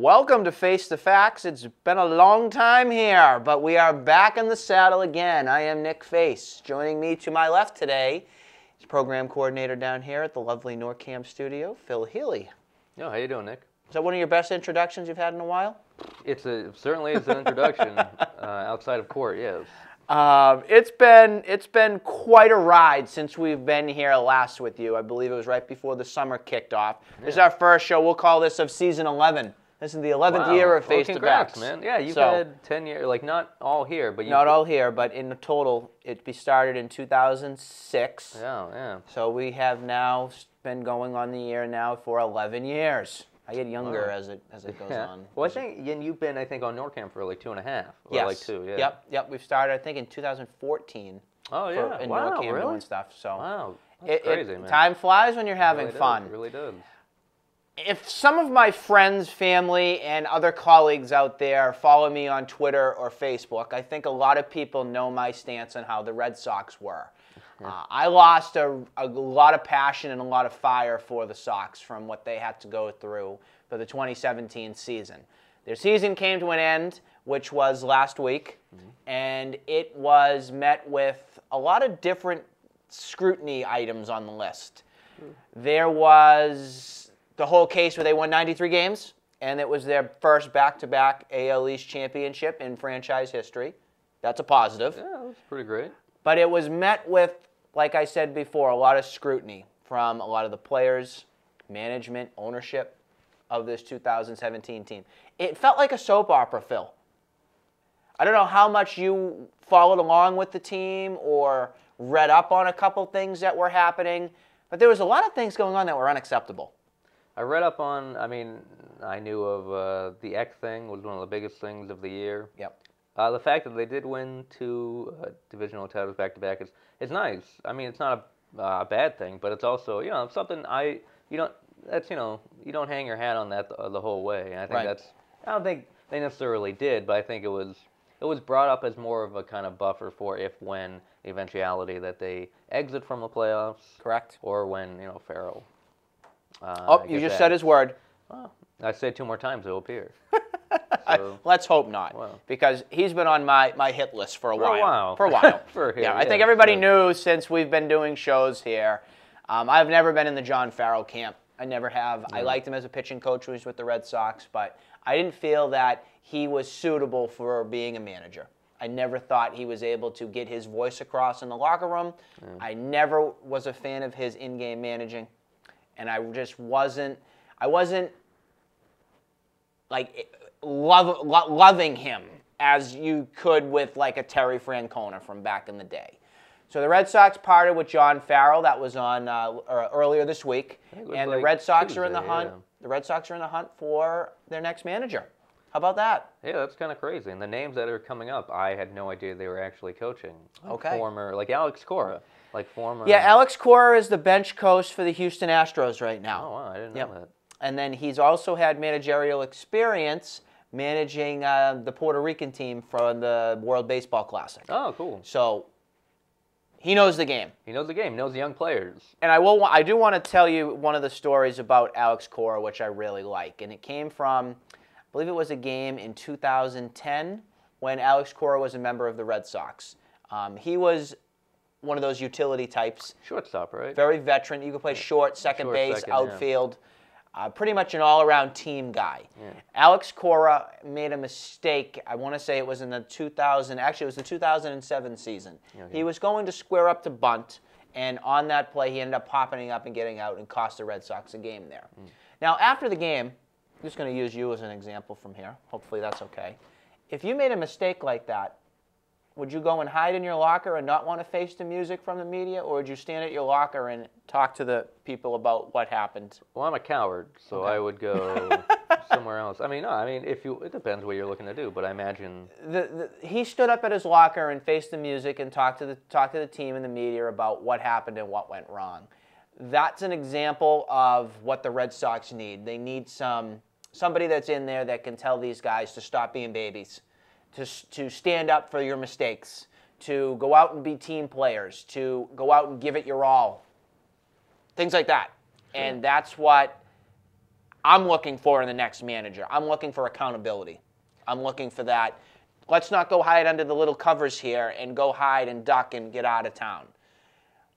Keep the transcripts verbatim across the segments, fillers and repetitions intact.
Welcome to Face the Facts. It's been a long time here, but we are back in the saddle again. I am Nick Face. Joining me to my left today is program coordinator down here at the lovely NORCAM studio, Phil Healy. Yo, how you doing, Nick? Is that one of your best introductions you've had in a while? It's a, certainly is an introduction uh, outside of court, yes. Um, it's been it's been quite a ride since we've been here last with you. I believe it was right before the summer kicked off. Yeah. This is our first show. We'll call this of season eleven. This is the eleventh wow. year of Face well, congrats, the Facts, man. Yeah, you've so, had ten years, like not all here, but you not all here, but in the total, it be started in two thousand six. Yeah, yeah. So we have now been going on the air now for eleven years. I get younger oh. as it as it goes yeah. on. Well, I think, and you've been, I think, on NORCAM for like two and a half. Or yes. like two, yeah. Yep, yep. We've started, I think, in two thousand fourteen. Oh, yeah. For, in wow, NORCAM really? Doing stuff. So wow, that's it, crazy, it, man. Time flies when you're having it really fun. Does. It really does. If some of my friends, family, and other colleagues out there follow me on Twitter or Facebook, I think a lot of people know my stance on how the Red Sox were. Uh, I lost a, a lot of passion and a lot of fire for the Sox from what they had to go through for the twenty seventeen season. Their season came to an end, which was last week, mm-hmm. and it was met with a lot of different scrutiny items on the list. Mm-hmm. There was the whole case where they won ninety-three games, and it was their first back-to-back A L East championship in franchise history. That's a positive. Yeah, that was pretty great. But it was met with, like I said before, a lot of scrutiny from a lot of the players, management, ownership of this two thousand seventeen team. It felt like a soap opera, Phil. I don't know how much you followed along with the team or read up on a couple things that were happening, but there was a lot of things going on that were unacceptable. I read up on, I mean, I knew of uh, the Eck thing was one of the biggest things of the year. Yep. Uh, the fact that they did win two uh, divisional titles back-to-back is, is nice. I mean, it's not a uh, bad thing, but it's also, you know, something I, you don't, that's, you know, you don't hang your hat on that the, the whole way. And I think right. that's, I don't think they necessarily did, but I think it was, it was brought up as more of a kind of buffer for if, when, the eventuality that they exit from the playoffs. Correct. Or when, you know, Farrell. Uh, oh, you just that, said his word. Well, I said two more times, it will appear. I, let's hope not, wow. because he's been on my, my hit list for a for while. while. For a while. for here, yeah, I yeah, think everybody sure. knew since we've been doing shows here. Um, I've never been in the John Farrell camp. I never have. Yeah. I liked him as a pitching coach when he was with the Red Sox, but I didn't feel that he was suitable for being a manager. I never thought he was able to get his voice across in the locker room. Yeah. I never was a fan of his in-game managing, and I just wasn't, I wasn't, like... It, Love, lo loving him as you could with like a Terry Francona from back in the day. So the Red Sox parted with John Farrell. That was on uh, earlier this week, and like the Red Sox Tuesday, are in the hunt. Yeah. The Red Sox are in the hunt for their next manager. How about that? Yeah, that's kind of crazy. And the names that are coming up, I had no idea they were actually coaching. Okay. Former, like Alex Cora, like former. Yeah, Alex Cora is the bench coach for the Houston Astros right now. Oh wow, I didn't know yep. that. And then he's also had managerial experience managing uh, the Puerto Rican team from the World Baseball Classic. Oh, cool. So he knows the game. He knows the game. He knows the young players. And I will. I do want to tell you one of the stories about Alex Cora, which I really like. And it came from, I believe it was a game in two thousand ten when Alex Cora was a member of the Red Sox. Um, he was one of those utility types. Shortstop, right? Very veteran. You could play short, second short base, second, outfield. Yeah. Uh, pretty much an all-around team guy. Yeah. Alex Cora made a mistake. I want to say it was in the two thousand. Actually, it was the two thousand seven season. Okay. He was going to square up to bunt, and on that play, he ended up popping up and getting out and cost the Red Sox a game there. Mm. Now, after the game, I'm just going to use you as an example from here. Hopefully, that's okay. If you made a mistake like that, would you go and hide in your locker and not want to face the music from the media, or would you stand at your locker and talk to the people about what happened? Well, I'm a coward, so okay. I would go somewhere else. I mean, no, I mean, if you, it depends what you're looking to do, but I imagine the, the, he stood up at his locker and faced the music and talked to the talked to the team and the media about what happened and what went wrong. That's an example of what the Red Sox need. They need some somebody that's in there that can tell these guys to stop being babies. To, to stand up for your mistakes, to go out and be team players, to go out and give it your all, things like that. Sure. And that's what I'm looking for in the next manager. I'm looking for accountability. I'm looking for that. Let's not go hide under the little covers here and go hide and duck and get out of town.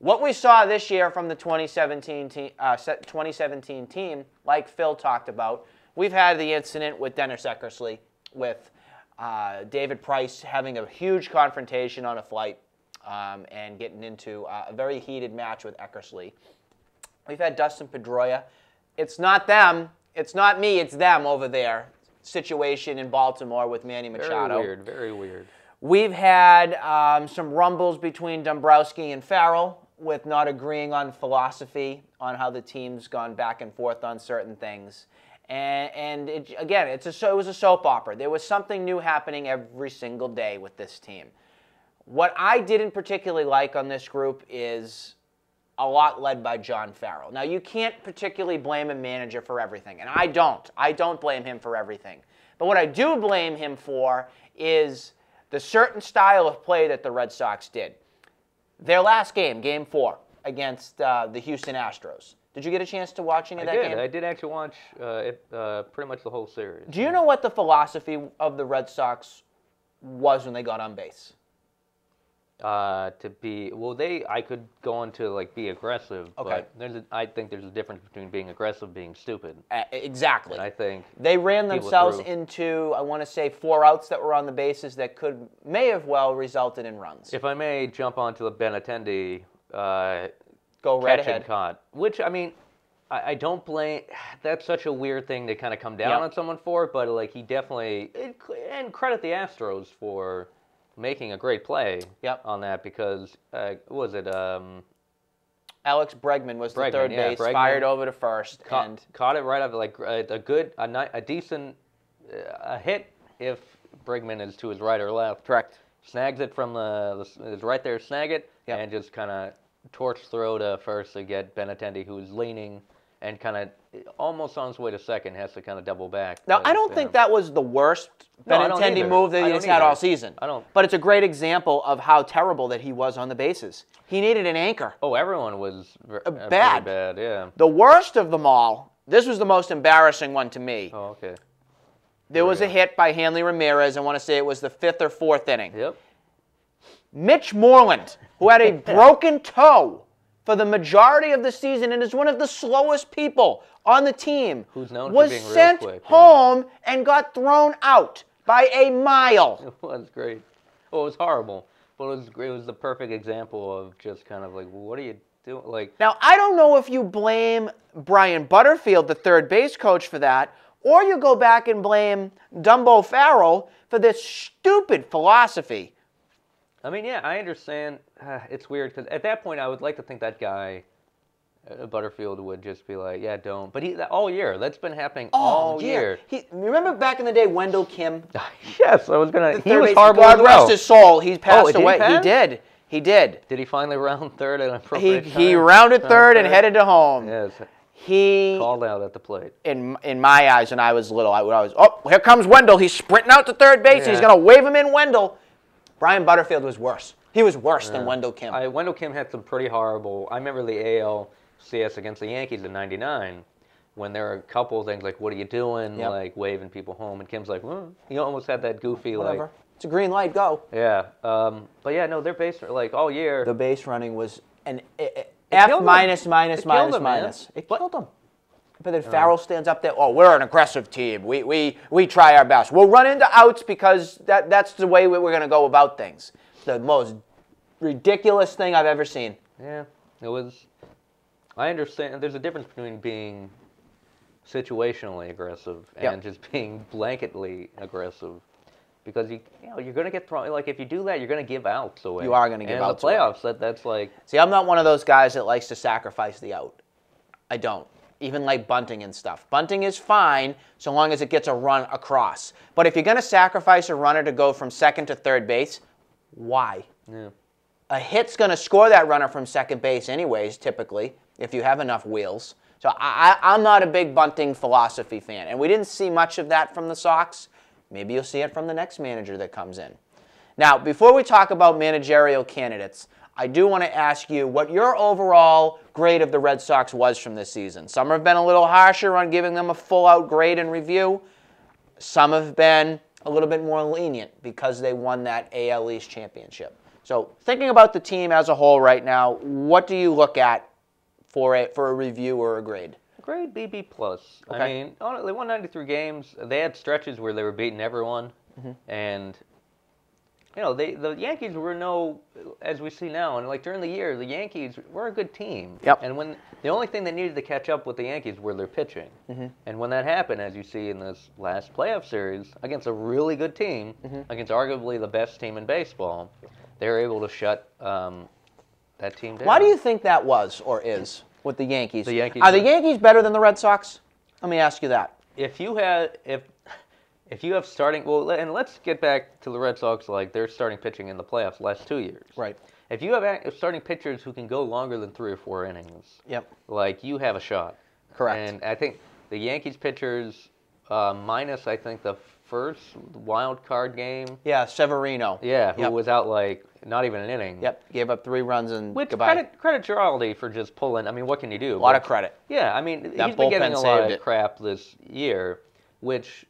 What we saw this year from the twenty seventeen team, uh, twenty seventeen team, like Phil talked about, we've had the incident with Dennis Eckersley, with uh, David Price having a huge confrontation on a flight um, and getting into uh, a very heated match with Eckersley. We've had Dustin Pedroia. It's not them. It's not me. It's them over there. Situation in Baltimore with Manny Machado. Very weird. Very weird. We've had um, some rumbles between Dombrowski and Farrell, with not agreeing on philosophy, on how the team's gone back and forth on certain things. And, and it, again, it's a, it was a soap opera. There was something new happening every single day with this team. What I didn't particularly like on this group is a lot led by John Farrell. Now, you can't particularly blame a manager for everything, and I don't. I don't blame him for everything. But what I do blame him for is the certain style of play that the Red Sox did. Their last game, game four, against uh, the Houston Astros. Did you get a chance to watch any of that game? I did. I did actually watch uh, it, uh, pretty much the whole series. Do you know what the philosophy of the Red Sox was when they got on base? Uh, to be well, they I could go on to like be aggressive. Okay. But there's a, I think there's a difference between being aggressive and being stupid. Uh, exactly. And I think they ran themselves into I want to say four outs that were on the bases that could may have well resulted in runs. If I may jump onto the Bennettendi, uh, go right ahead. Catch and caught, which I mean, I, I don't blame. That's such a weird thing to kind of come down yep. on someone for, but like he definitely and credit the Astros for making a great play yep. on that because, uh, was it? Um, Alex Bregman was Bregman, the third yeah, base, Bregman fired over to first. Ca and caught it right up, like a good, a, ni a decent a hit if Bregman is to his right or left. Correct. Snags it from the, the is right there, snag it, yep. and just kind of torch throw to first to get Bennettendi, who's leaning and kind of almost on his way to second, has to kind of double back. Now, I don't think that was the worst Bennettendi move that he's had all season. I don't. But it's a great example of how terrible that he was on the bases. He needed an anchor. Oh, everyone was bad. Bad, yeah. The worst of them all, this was the most embarrassing one to me. Oh, okay. There was a hit by Hanley Ramirez. I want to say it was the fifth or fourth inning. Yep. Mitch Moreland, who had a broken toe for the majority of the season and is one of the slowest people on the team, who's known was for being sent real quick, home yeah. and got thrown out by a mile. It was great. Well, it was horrible, but it was, it was the perfect example of just kind of like, what are you doing? Like, now, I don't know if you blame Brian Butterfield, the third base coach, for that, or you go back and blame Dumbo Farrell for this stupid philosophy. I mean, yeah, I understand. Uh, it's weird because at that point, I would like to think that guy, uh, Butterfield, would just be like, "Yeah, don't." But he all year that's been happening all, all year. year. He, remember back in the day, Wendell Kim. Yes, I was gonna. He was horrible. God rest his soul. He's passed oh, away. He, pass? he did. He did. Did he finally round third at an appropriate he, time? He rounded third and headed to home. Yes. He called out at the plate. In in my eyes, when I was little, I would always, "Oh, here comes Wendell. He's sprinting out to third base. Yeah. He's gonna wave him in, Wendell." Brian Butterfield was worse. He was worse yeah. than Wendell Kim. I, Wendell Kim had some pretty horrible. I remember the A L C S against the Yankees in ninety-nine when there were a couple of things like, what are you doing? Yep. Like waving people home. And Kim's like, mm. He almost had that goofy, whatever. Like, it's a green light, go. Yeah. Um, but yeah, no, their base, like all year. The base running was an it, it, F minus, minus, minus, minus. It killed minus, him. Minus. It killed him. But then Farrell stands up there, oh, we're an aggressive team. We, we, we try our best. We'll run into outs because that, that's the way we're going to go about things. The most ridiculous thing I've ever seen. Yeah, it was. I understand. There's a difference between being situationally aggressive and yep. just being blanketly aggressive. Because you, you know, you're going to get thrown. Like, if you do that, you're going to give outs away. You are going to give outs away. And in the playoffs, that, that's like. See, I'm not one of those guys that likes to sacrifice the out. I don't. Even like bunting and stuff. Bunting is fine so long as it gets a run across. But if you're going to sacrifice a runner to go from second to third base, why? Yeah. A hit's going to score that runner from second base anyways, typically, if you have enough wheels. So I, I, I'm not a big bunting philosophy fan. And we didn't see much of that from the Sox. Maybe you'll see it from the next manager that comes in. Now, before we talk about managerial candidates, I do want to ask you what your overall grade of the Red Sox was from this season. Some have been a little harsher on giving them a full-out grade and review. Some have been a little bit more lenient because they won that A L East championship. So thinking about the team as a whole right now, what do you look at for a, for a review or a grade? Grade B B plus. Okay. I mean, they won ninety-three games. They had stretches where they were beating everyone. Mm-hmm. And, you know, they, the Yankees were no, as we see now, and like during the year, the Yankees were a good team. Yep. And when the only thing they needed to catch up with the Yankees were their pitching. Mm-hmm. And when that happened, as you see in this last playoff series, against a really good team, mm-hmm. against arguably the best team in baseball, they were able to shut um, that team down. Why do you think that was or is with the Yankees? The Yankees are the Yankees better than the Red Sox? Let me ask you that. If you had, if if you have starting, well, and let's get back to the Red Sox, like they're starting pitching in the playoffs last two years. Right. If you have starting pitchers who can go longer than three or four innings, yep. like you have a shot. Correct. And I think the Yankees pitchers, uh, minus I think the first wild card game. Yeah, Severino. Yeah, who yep. was out like not even an inning. Yep, gave up three runs and Which goodbye. Credit, credit Giraldi for just pulling. I mean, what can you do? A lot but, of credit. Yeah, I mean, that he's been getting a lot of it. crap this year, which...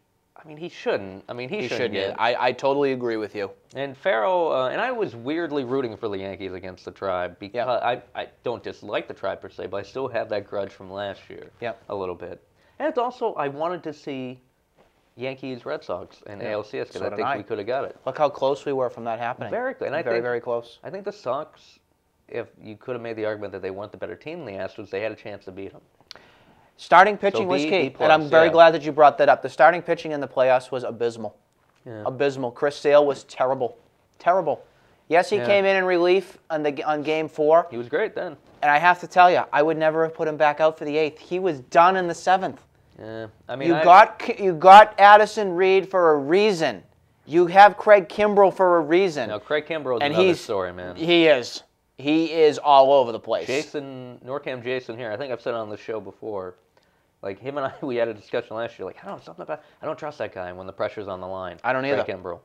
I mean, he shouldn't. I mean, he, he shouldn't. shouldn't. I, I totally agree with you. And Farrell, uh, and I was weirdly rooting for the Yankees against the Tribe because yeah. I, I don't dislike the Tribe per se, but I still have that grudge from last year yeah. a little bit. And it's also, I wanted to see Yankees, Red Sox, and yeah. A L C S because so I think I. we could have got it. Look how close we were from that happening. Very close. Very, think, very close. I think the Sox, if you could have made the argument that they weren't the better team than the Astros, they had a chance to beat them. Starting pitching so was key, plus, and I'm very yeah. glad that you brought that up. The starting pitching in the playoffs was abysmal. Yeah. Abysmal. Chris Sale was terrible. Terrible. Yes, he yeah. came in in relief on, the, on game four. He was great then. And I have to tell you, I would never have put him back out for the eighth. He was done in the seventh. Yeah. I mean, you, I... got, you got Addison Reed for a reason. You have Craig Kimbrell for a reason. No, Craig Kimbrell is another story, man. He is. He is all over the place. Jason, NORCAM Jason here, I think I've said it on the show before, like him and I, we had a discussion last year, like, I don't know, something about, I don't trust that guy when the pressure's on the line. I don't either. Craig Kimbrell.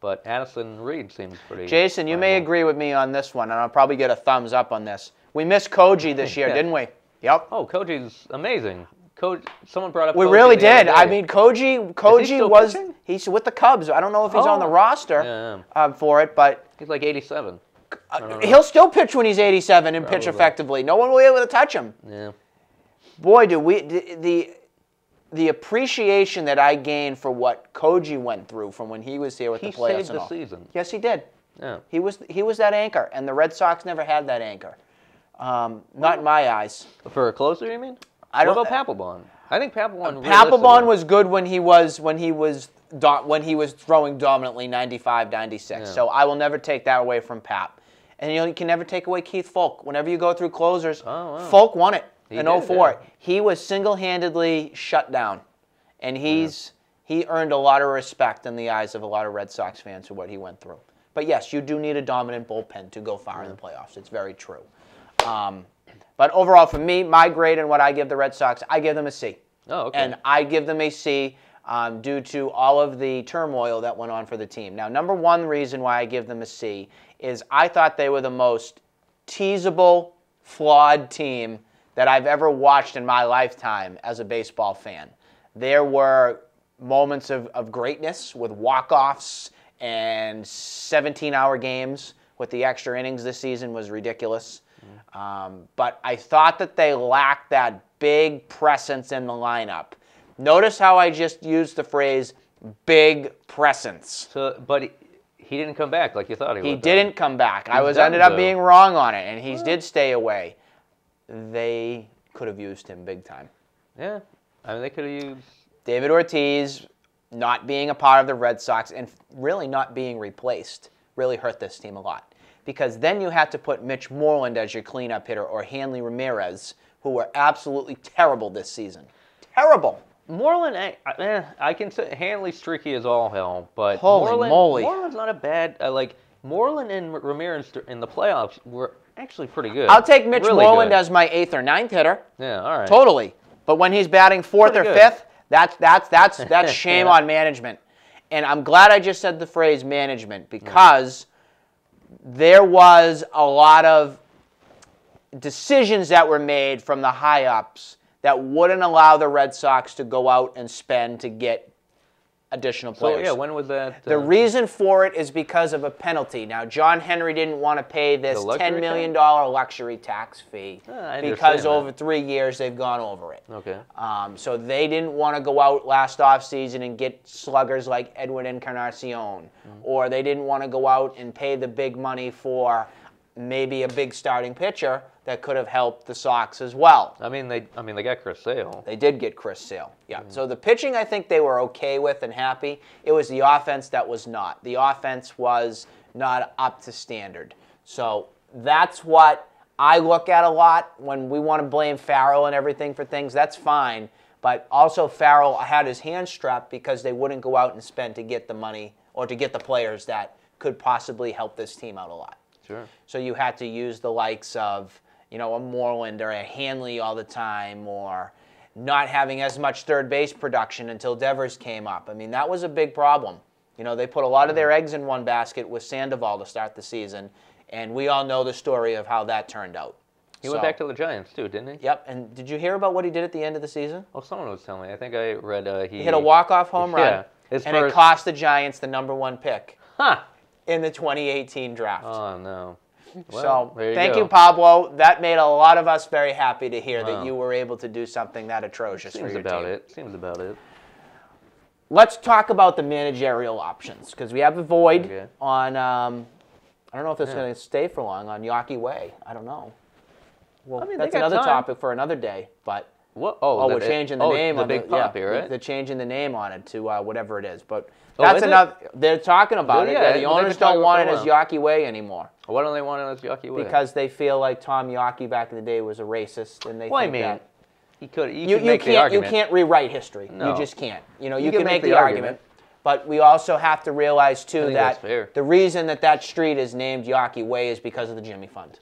But Addison Reed seems pretty... Jason, you may agree with me on this one, and I'll probably get a thumbs up on this. We missed Koji this year, yeah. didn't we? Yep. Oh, Koji's amazing. Koji, someone brought up We Koji really did. I mean, Koji Koji Is he still was... pitching? He's with the Cubs. I don't know if he's oh. on the roster yeah. um, for it, but... He's like eighty-seven. Uh, he'll still pitch when he's eighty-seven and Probably. pitch effectively. No one will be able to touch him. Yeah. Boy, do we the, the the appreciation that I gained for what Koji went through from when he was here with he the playoffs saved and all. the season. Yes, he did. Yeah. He was he was that anchor, and the Red Sox never had that anchor. Um, not in my eyes. For a closer, you mean? I don't. What about Papelbon? I think Papelbon. Uh, Papelbon was good when he was when he was when he was throwing dominantly ninety-five, ninety-six. Yeah. So I will never take that away from Pap. And you can never take away Keith Folk. Whenever you go through closers, oh, wow. Folk won it he in oh four. Did, yeah. He was single-handedly shut down. And he's yeah. he earned a lot of respect in the eyes of a lot of Red Sox fans for what he went through. But yes, you do need a dominant bullpen to go far yeah. in the playoffs. It's very true. Um, but overall, for me, my grade and what I give the Red Sox, I give them a C. Oh, okay. And I give them a C um, due to all of the turmoil that went on for the team. Now, number one reason why I give them a C is I thought they were the most teasable, flawed team that I've ever watched in my lifetime as a baseball fan. There were moments of, of greatness with walk-offs and seventeen-hour games with the extra innings this season was ridiculous. Mm-hmm. um, but I thought that they lacked that big presence in the lineup. Notice how I just used the phrase, big presence. So, but... He didn't come back like you thought he would. He didn't come back. I was ended up being wrong on it, and he did stay away. They could have used him big time. Yeah, I mean, they could have used... David Ortiz not being a part of the Red Sox and really not being replaced really hurt this team a lot because then you had to put Mitch Moreland as your cleanup hitter or Hanley Ramirez, who were absolutely terrible this season. Terrible. Moreland, I, eh, I can say Hanley's streaky as all hell, but Holy Moreland, moly. Moreland's not a bad, uh, like, Moreland and Ramirez in the playoffs were actually pretty good. I'll take Mitch really Moreland good. as my eighth or ninth hitter. Yeah, all right. Totally. But when he's batting fourth pretty or good. fifth, that's, that's, that's, that's shame yeah. on management. And I'm glad I just said the phrase management because there was a lot of decisions that were made from the high-ups that wouldn't allow the Red Sox to go out and spend to get additional players. So, yeah, when was that? Uh, the reason for it is because of a penalty. Now, John Henry didn't want to pay this ten million dollar tax? luxury tax fee uh, because that. over three years they've gone over it. Okay. Um, so they didn't want to go out last offseason and get sluggers like Edwin Encarnacion, mm-hmm. or they didn't want to go out and pay the big money for maybe a big starting pitcher that could have helped the Sox as well. I mean, they I mean, they got Chris Sale. They did get Chris Sale, yeah. Mm-hmm. So the pitching, I think they were okay with and happy. It was the offense that was not. The offense was not up to standard. So that's what I look at a lot when we want to blame Farrell and everything for things. That's fine. But also Farrell had his hands strapped because they wouldn't go out and spend to get the money or to get the players that could possibly help this team out a lot. Sure. So you had to use the likes of, you know, a Moreland or a Hanley all the time, or not having as much third base production until Devers came up. I mean, that was a big problem. You know, they put a lot of their eggs in one basket with Sandoval to start the season, and we all know the story of how that turned out. He so, went back to the Giants, too, didn't he? Yep, and did you hear about what he did at the end of the season? Oh, someone was telling me. I think I read uh, he... he hit a walk-off home yeah, run, and first... it cost the Giants the number one pick. Huh. In the twenty eighteen draft. Oh, no. Well, so, you thank go. you, Pablo. That made a lot of us very happy to hear wow. that you were able to do something that atrocious Seems for your about team. It. Seems about it. Let's talk about the managerial options, because we have a void okay. on, um, I don't know if it's yeah. going to stay for long, on Yawkey Way. I don't know. Well, I mean, that's another time. topic for another day, but what? Oh, oh we're it, changing the oh, name the on big the, poppy, yeah, right? They're changing the name on it to uh, whatever it is, but that's oh, another. It? They're talking about well, yeah, it. The owners don't want it as Yawkey Way anymore. Why don't they want it as Yawkey Way? Because they feel like Tom Yawkey back in the day was a racist, and they well, think I mean, that he could. He you, could you make can't. The you can't rewrite history. No. You just can't. You know, you, you can, can make, make the, the argument. argument, but we also have to realize too that the reason that that street is named Yawkey Way is because of the Jimmy Fund,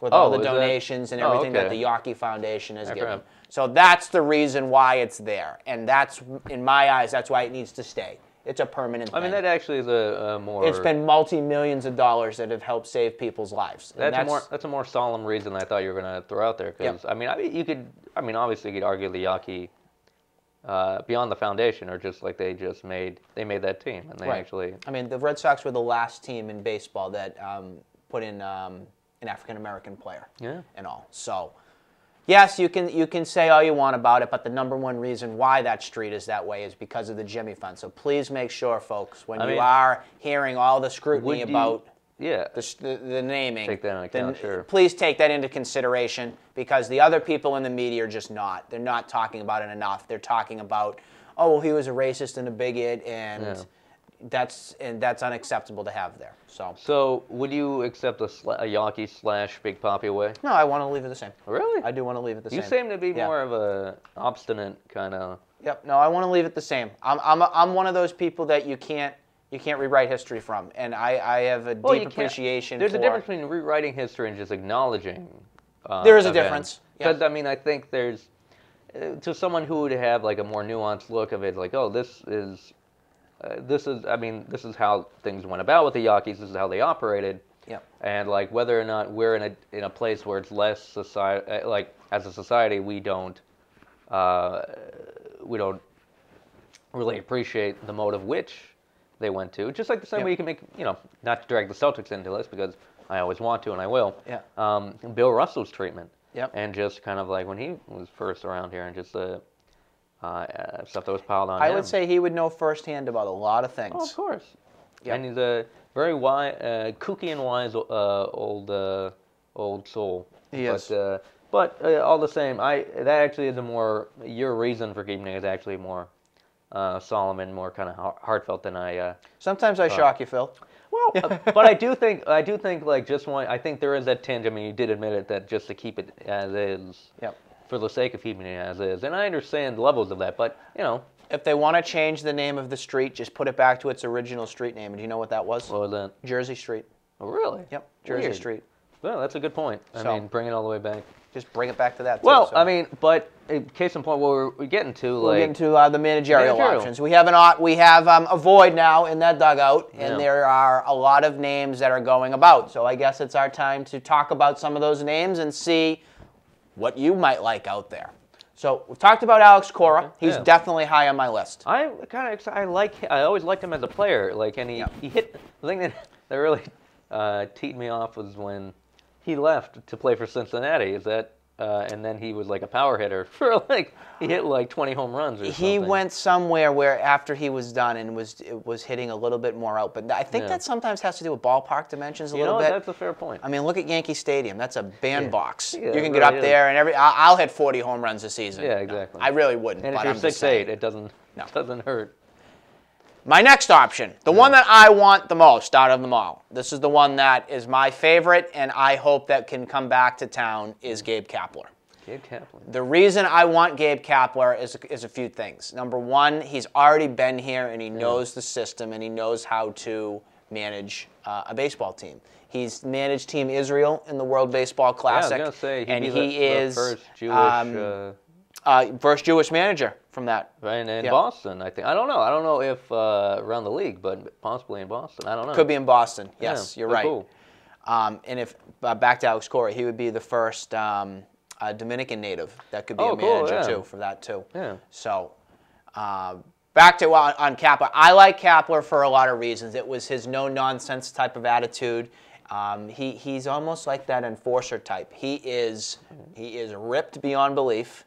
with oh, all the donations that? and everything oh, okay. that the Yawkey Foundation has I given. Forgot. So that's the reason why it's there, and that's, in my eyes, that's why it needs to stay. It's a permanent thing. I mean, that actually is a, a more... It's been multi-millions of dollars that have helped save people's lives. That's, that's, a more, that's a more solemn reason I thought you were going to throw out there, because, yep. I mean, I mean, you could, I mean, obviously you could argue the Yawkey uh, beyond the foundation, or just like they just made, they made that team, and they right. actually... I mean, the Red Sox were the last team in baseball that um, put in um, an African-American player yeah. and all, so... Yes, you can you can say all you want about it, but the number one reason why that street is that way is because of the Jimmy Fund. So please make sure, folks, when I you mean, are hearing all the scrutiny you, about yeah. the, the, the naming, take that into account, then sure. please take that into consideration, because the other people in the media are just not. They're not talking about it enough. They're talking about, oh, well, he was a racist and a bigot, and yeah. that's and that's unacceptable to have there. So, so would you accept a, sl a Yawkey slash Big Poppy Way? No, I want to leave it the same. Really? I do want to leave it the you same. You seem to be yeah. more of a obstinate kind of. Yep. No, I want to leave it the same. I'm I'm a, I'm one of those people that you can't you can't rewrite history from, and I I have a well, deep appreciation. There's for... a difference between rewriting history and just acknowledging. Uh, there is a events. difference. Because yeah. I mean, I think there's uh, to someone who would have like a more nuanced look of it, like, oh, this is. Uh, this is, I mean, this is how things went about with the Yankees. This is how they operated. Yeah. And like whether or not we're in a in a place where it's less society, like as a society, we don't, uh, we don't really appreciate the mode of which they went to. Just like the same yep. way you can make, you know, not to drag the Celtics into this because I always want to and I will. Yeah. Um, Bill Russell's treatment. Yep. And just kind of like when he was first around here and just the. Uh, Uh, stuff that was piled on I him. would say he would know firsthand about a lot of things. Oh, of course. Yep. And he's a very wise, uh, kooky and wise uh, old uh, old soul. He but, is. Uh, but uh, all the same, I that actually is a more, your reason for keeping it is actually more uh, solemn and more kind of heartfelt than I... Uh, Sometimes I thought. shock you, Phil. Well, uh, but I do think, I do think like just one, I think there is that tinge, I mean, you did admit it, that just to keep it as is. Yep. For the sake of keeping it as is. And I understand levels of that, but, you know. If they want to change the name of the street, just put it back to its original street name. And do you know what that was? What was that? Jersey Street. Oh, really? Yep, Jersey Weird. Street. Well, that's a good point. I so, mean, bring it all the way back. Just bring it back to that. Too, well, so. I mean, but case in point, what we're, we're getting to, like, we're getting to uh, the managerial, managerial options. We have an we have um, a void now in that dugout, and yeah. there are a lot of names that are going about. So I guess it's our time to talk about some of those names and see what you might like out there. So we've talked about Alex Cora. He's yeah. definitely high on my list. I kind of I like I always liked him as a player. Like, and he, yeah. he hit the thing that that really uh, teed me off was when he left to play for Cincinnati. Is that uh, and then he was like a power hitter for like he hit like twenty home runs or he something. He went somewhere where after he was done and was it was hitting a little bit more out. But I think yeah. that sometimes has to do with ballpark dimensions a you little know, bit. That's a fair point. I mean, look at Yankee Stadium. That's a bandbox. Yeah. Yeah, you can get really up is. there and every I'll, I'll hit forty home runs a season. Yeah, exactly. No, I really wouldn't. And but if you're six eight, it doesn't no. it doesn't hurt. My next option, the one that I want the most out of them all, this is the one that is my favorite and I hope that can come back to town, is Gabe Kapler. Gabe Kapler. The reason I want Gabe Kapler is, is a few things. Number one, he's already been here and he knows the system and he knows how to manage uh, a baseball team. He's managed Team Israel in the World Baseball Classic. Yeah, I was gonna say, and he the, is the first Jewish... Um, uh... Uh, first Jewish manager from that. Right, and in yeah. Boston, I think. I don't know. I don't know if uh, around the league, but possibly in Boston. I don't know. Could be in Boston. Yes, yeah, you're right. Cool. Um, and if uh, back to Alex Cora, he would be the first um, uh, Dominican native that could be oh, a manager cool, yeah. too for that too. Yeah. So uh, back to on, on Kapler. I like Kapler for a lot of reasons. It was his no-nonsense type of attitude. Um, he he's almost like that enforcer type. He is he is ripped beyond belief.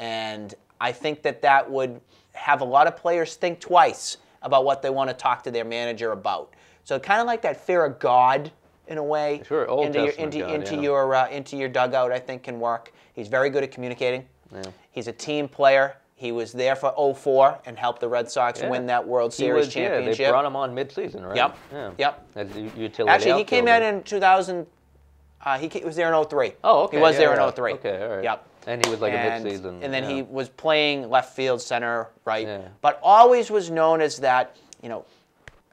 And I think that that would have a lot of players think twice about what they want to talk to their manager about. So kind of like that fear of God in a way sure, Old into your into, God, into yeah. your uh, into your dugout. I think can work. He's very good at communicating. Yeah. He's a team player. He was there for oh four and helped the Red Sox yeah. win that World Series he was, championship. Yeah, they brought him on mid-season, right? Yep. Yeah. Yep. That's utility Actually, outfield. He came in in two thousand. Uh, he was there in oh three. Oh, okay. He was yeah, there yeah. in oh three. Okay, all right. Yep. And he was like and, a mid-season. And then yeah. he was playing left field, center, right. Yeah. But always was known as that, you know,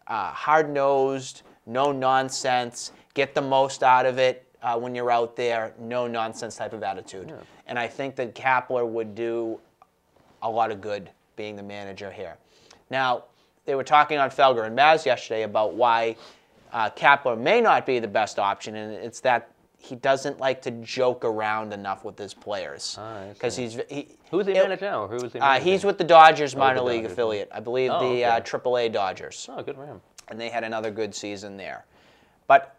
uh, hard-nosed, no-nonsense, get the most out of it uh, when you're out there, no-nonsense type of attitude. Yeah. And I think that Kapler would do a lot of good being the manager here. Now, they were talking on Felger and Maz yesterday about why uh, Kapler may not be the best option, and it's that he doesn't like to joke around enough with his players. Because ah, he's he, who's he manage now? Who is he? Uh, he's with the Dodgers oh, minor the Dodgers. league affiliate, I believe, oh, the okay. uh, triple A Dodgers. Oh, good for him. And they had another good season there. But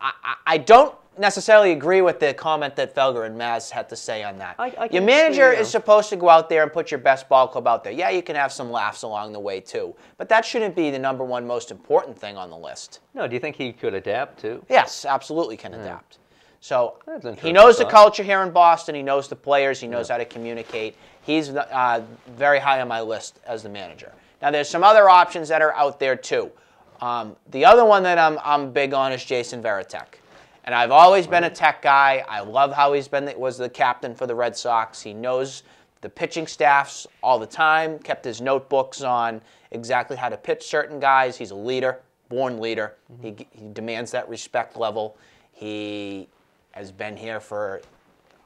I, I, I don't necessarily agree with the comment that Felger and Maz had to say on that. I, I your manager see, you know. is supposed to go out there and put your best ball club out there. Yeah, you can have some laughs along the way too, but that shouldn't be the number one most important thing on the list. No, do you think he could adapt too? Yes, absolutely can yeah. adapt. So he knows thought. the culture here in Boston. He knows the players. He knows yeah. how to communicate. He's uh, very high on my list as the manager. Now, there's some other options that are out there too. Um, the other one that I'm, I'm big on is Jason Veritek. And I've always been a Tech guy. I love how he's been the, was the captain for the Red Sox. He knows the pitching staffs all the time, kept his notebooks on exactly how to pitch certain guys. He's a leader, born leader. Mm-hmm. He, he demands that respect level. He has been here for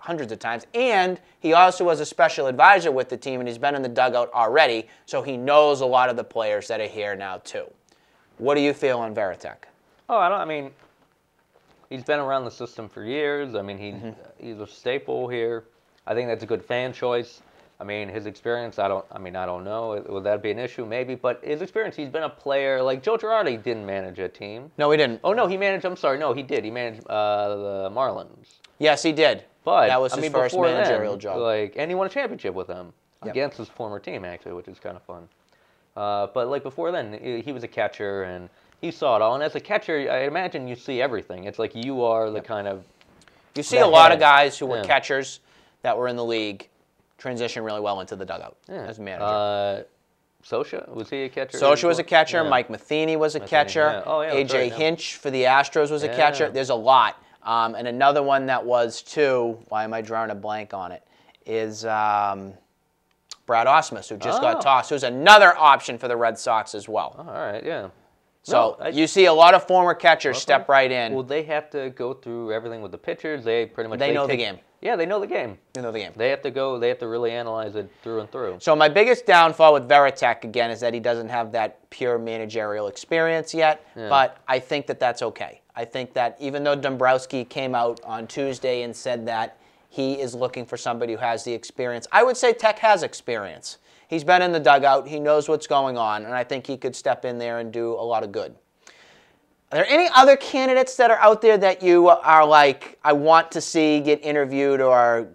hundreds of times. And he also was a special advisor with the team, and he's been in the dugout already, so he knows a lot of the players that are here now too. What do you feel on Veritek? Oh, I don't, I mean... He's been around the system for years. I mean, he mm-hmm. he's a staple here. I think that's a good fan choice. I mean, his experience, I don't I mean, I don't know. Would that be an issue? Maybe. But his experience, he's been a player. Like, Joe Girardi didn't manage a team. No, he didn't. Oh, no, he managed. I'm sorry. No, he did. He managed uh, the Marlins. Yes, he did. But that was his I mean, first managerial then, job. Like, and he won a championship with them yep. against his former team, actually, which is kind of fun. Uh, but, like, before then, he was a catcher and... He saw it all, and as a catcher, I imagine you see everything. It's like you are the yep. kind of... You see a lot head. of guys who were yeah. catchers that were in the league transition really well into the dugout yeah. as a manager. Uh, Scioscia, was he a catcher? Scioscia was a catcher. Yeah. Mike Matheny was a Matheny, catcher. Yeah. Oh, yeah, A J right, Hinch no. for the Astros was a yeah. catcher. There's a lot. Um, and another one that was, too, why am I drawing a blank on it, is... Um, Brad Ausmus, who just oh. got tossed, who's another option for the Red Sox as well. Oh, all right, yeah. So no, I, you see a lot of former catchers okay. step right in. Well, they have to go through everything with the pitchers. They pretty much they, they know take, the game. Yeah, they know the game. They know the game. They have to go. They have to really analyze it through and through. So my biggest downfall with Veritek again is that he doesn't have that pure managerial experience yet. Yeah. But I think that that's okay. I think that even though Dombrowski came out on Tuesday and said that he is looking for somebody who has the experience, I would say Tech has experience. He's been in the dugout. He knows what's going on, and I think he could step in there and do a lot of good. Are there any other candidates that are out there that you are like, I want to see get interviewed or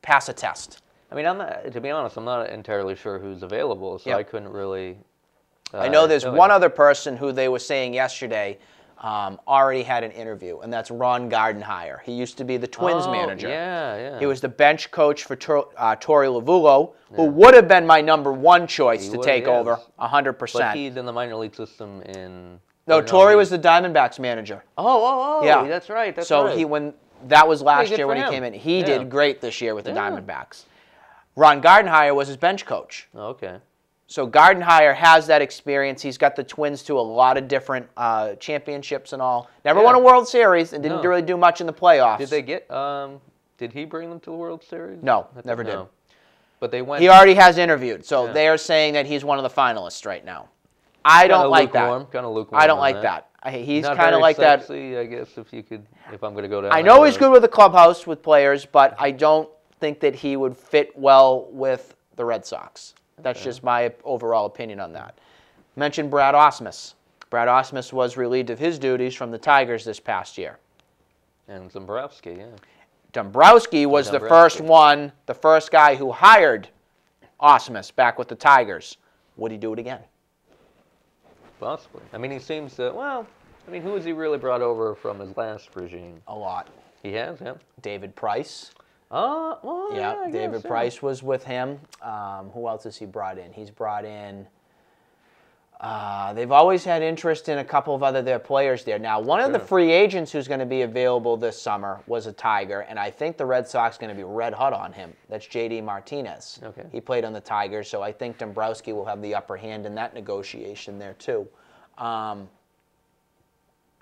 pass a test? I mean, I'm not, to be honest, I'm not entirely sure who's available, so yep. I couldn't really... Uh, I know there's one it. other person who they were saying yesterday um, already had an interview, and that's Ron Gardenhire. He used to be the Twins oh, manager. yeah, yeah. He was the bench coach for Tor uh, Torey Lavulo, yeah. who would have been my number one choice he to would, take yes. over, one hundred percent. But he's in the minor league system in... No, Torey was the Diamondbacks manager. Oh, oh, oh, yeah. that's right, that's so right. So he, when, that was last year when him. he came in. He yeah. did great this year with yeah. the Diamondbacks. Ron Gardenhire was his bench coach. Okay. So Gardenhire has that experience. He's got the Twins to a lot of different uh, championships and all. Never yeah. won a World Series and didn't no. really do much in the playoffs. Did they get, um, did he bring them to the World Series? No, never did. No. But they went. He already has interviewed, so yeah. they are saying that he's one of the finalists right now. I kinda don't like that. Kind of lukewarm. I don't like that. that. I, he's kind of like sexy, that. I guess if you could, if I'm going to go down. I know he's good with the clubhouse with players, but I don't think that he would fit well with the Red Sox. That's okay. just my overall opinion on that. Mentioned Brad Ausmus. Brad Ausmus was relieved of his duties from the Tigers this past year. And Dombrowski, yeah. Dombrowski was Dombrowski. the first one, the first guy who hired Ausmus back with the Tigers. Would he do it again? Possibly. I mean, he seems to, well, I mean, who has he really brought over from his last regime? A lot. He has, yeah. David Price. Uh, well, yeah, yeah David guess, Price yeah. was with him. Um, who else has he brought in? He's brought in, uh, they've always had interest in a couple of other their players there. Now, one of yeah. the free agents who's going to be available this summer was a Tiger, and I think the Red Sox are going to be red hot on him. That's J D Martinez. Okay. He played on the Tigers, so I think Dombrowski will have the upper hand in that negotiation there too. Um,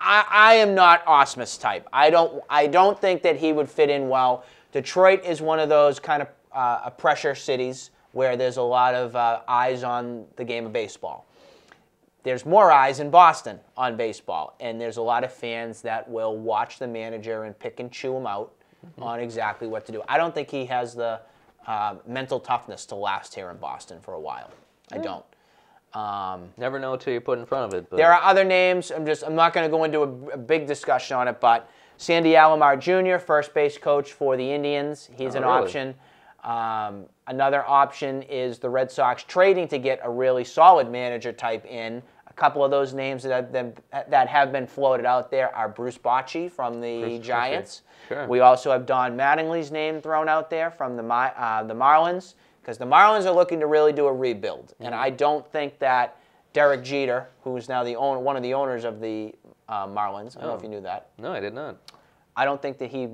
I, I am not Ausmus type. I don't, I don't think that he would fit in well. Detroit is one of those kind of uh, pressure cities where there's a lot of uh, eyes on the game of baseball. There's more eyes in Boston on baseball, and there's a lot of fans that will watch the manager and pick and chew him out mm-hmm. on exactly what to do. I don't think he has the uh, mental toughness to last here in Boston for a while. Yeah. I don't. Um, Never know until you put in front of it. But. There are other names. I'm just. I'm not going to go into a, a big discussion on it, but Sandy Alomar Junior, first base coach for the Indians. He's oh, an really? option. Um, another option is the Red Sox trading to get a really solid manager type in. A couple of those names that have been, that have been floated out there are Bruce Bochy from the Bruce Giants. Sure. We also have Don Mattingly's name thrown out there from the, uh, the Marlins, because the Marlins are looking to really do a rebuild. Mm-hmm. And I don't think that Derek Jeter, who is now the owner, one of the owners of the Uh, Marlins. I don't oh. know if you knew that. No, I did not. I don't think that he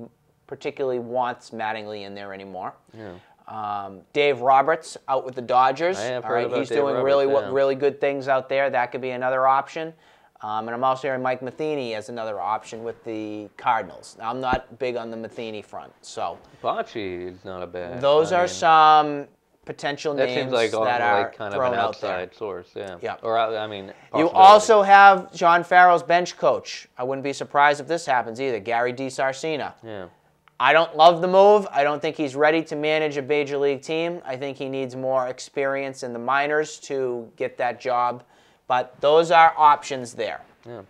particularly wants Mattingly in there anymore. Yeah. Um, Dave Roberts out with the Dodgers. I have All heard right, about he's Dave doing Roberts, really, yeah. really good things out there. That could be another option. Um, and I'm also hearing Mike Matheny as another option with the Cardinals. Now, I'm not big on the Matheny front, so Bochy is not a bad. Those I are mean, some potential that names seems like all that are like kind of an outside source, yeah. yeah. Or I mean, you also have John Farrell's bench coach. I wouldn't be surprised if this happens either. Gary DeSarcina. Yeah. I don't love the move. I don't think he's ready to manage a major league team. I think he needs more experience in the minors to get that job. But those are options there. Yeah.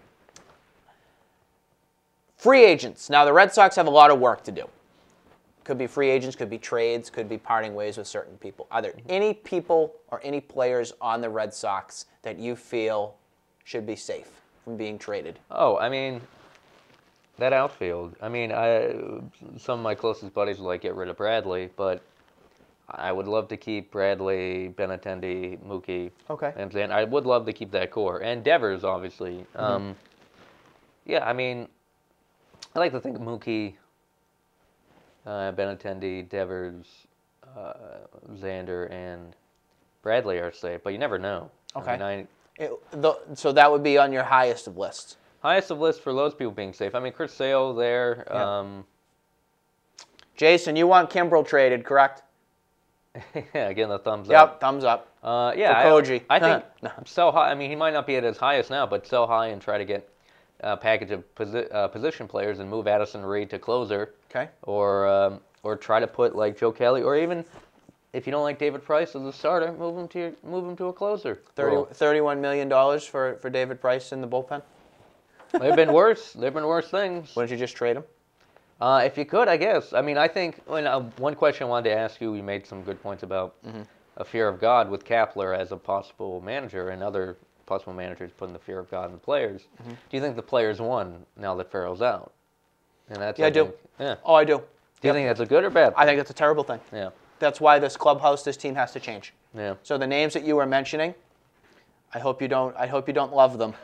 Free agents. Now the Red Sox have a lot of work to do. Could be free agents, could be trades, could be parting ways with certain people. Are there any people or any players on the Red Sox that you feel should be safe from being traded? Oh, I mean, that outfield. I mean, I, some of my closest buddies would like get rid of Bradley, but I would love to keep Bradley, Bennettendi, Mookie. Okay. And then I would love to keep that core. And Devers, obviously. Mm-hmm. um, yeah, I mean, I like to think Mookie... Uh, Bennettendi, Devers, uh, Xander, and Bradley are safe, but you never know. Okay. I mean, I, It, the, so that would be on your highest of lists. Highest of lists for those people being safe. I mean, Chris Sale there. Yeah. Um, Jason, you want Kimbrell traded, correct? Yeah, again, the thumbs yep, up. Yep, thumbs up. Uh, yeah, for Koji. I, I think no. sell high. I mean, he might not be at his highest now, but sell high and try to get a package of posi uh, position players and move Addison Reed to closer. Okay. Or um, or try to put like Joe Kelly, or even if you don't like David Price as a starter, move him to your, move him to a closer. thirty, thirty-one million dollars for for David Price in the bullpen. They've been worse. They've been worse things. Wouldn't you just trade him? Uh, if you could, I guess. I mean, I think when, uh, one question I wanted to ask you, you made some good points about mm-hmm. a fear of God with Kapler as a possible manager and other possible managers putting the fear of God in the players. Mm-hmm. Do you think the players won now that Farrell's out? And that's, yeah, I, I do. Think, yeah. Oh, I do. Do yep. you think that's a good or bad thing? I think it's a terrible thing. Yeah. That's why this clubhouse, this team has to change. Yeah. So the names that you were mentioning, I hope you don't. I hope you don't love them.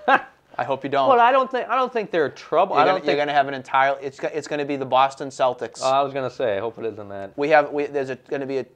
I hope you don't. Well, I don't think I don't think they're trouble. You're gonna, I don't think you're going to have an entire. It's it's going to be the Boston Celtics. Uh, I was going to say. I hope it isn't that. We have. We, there's going to be a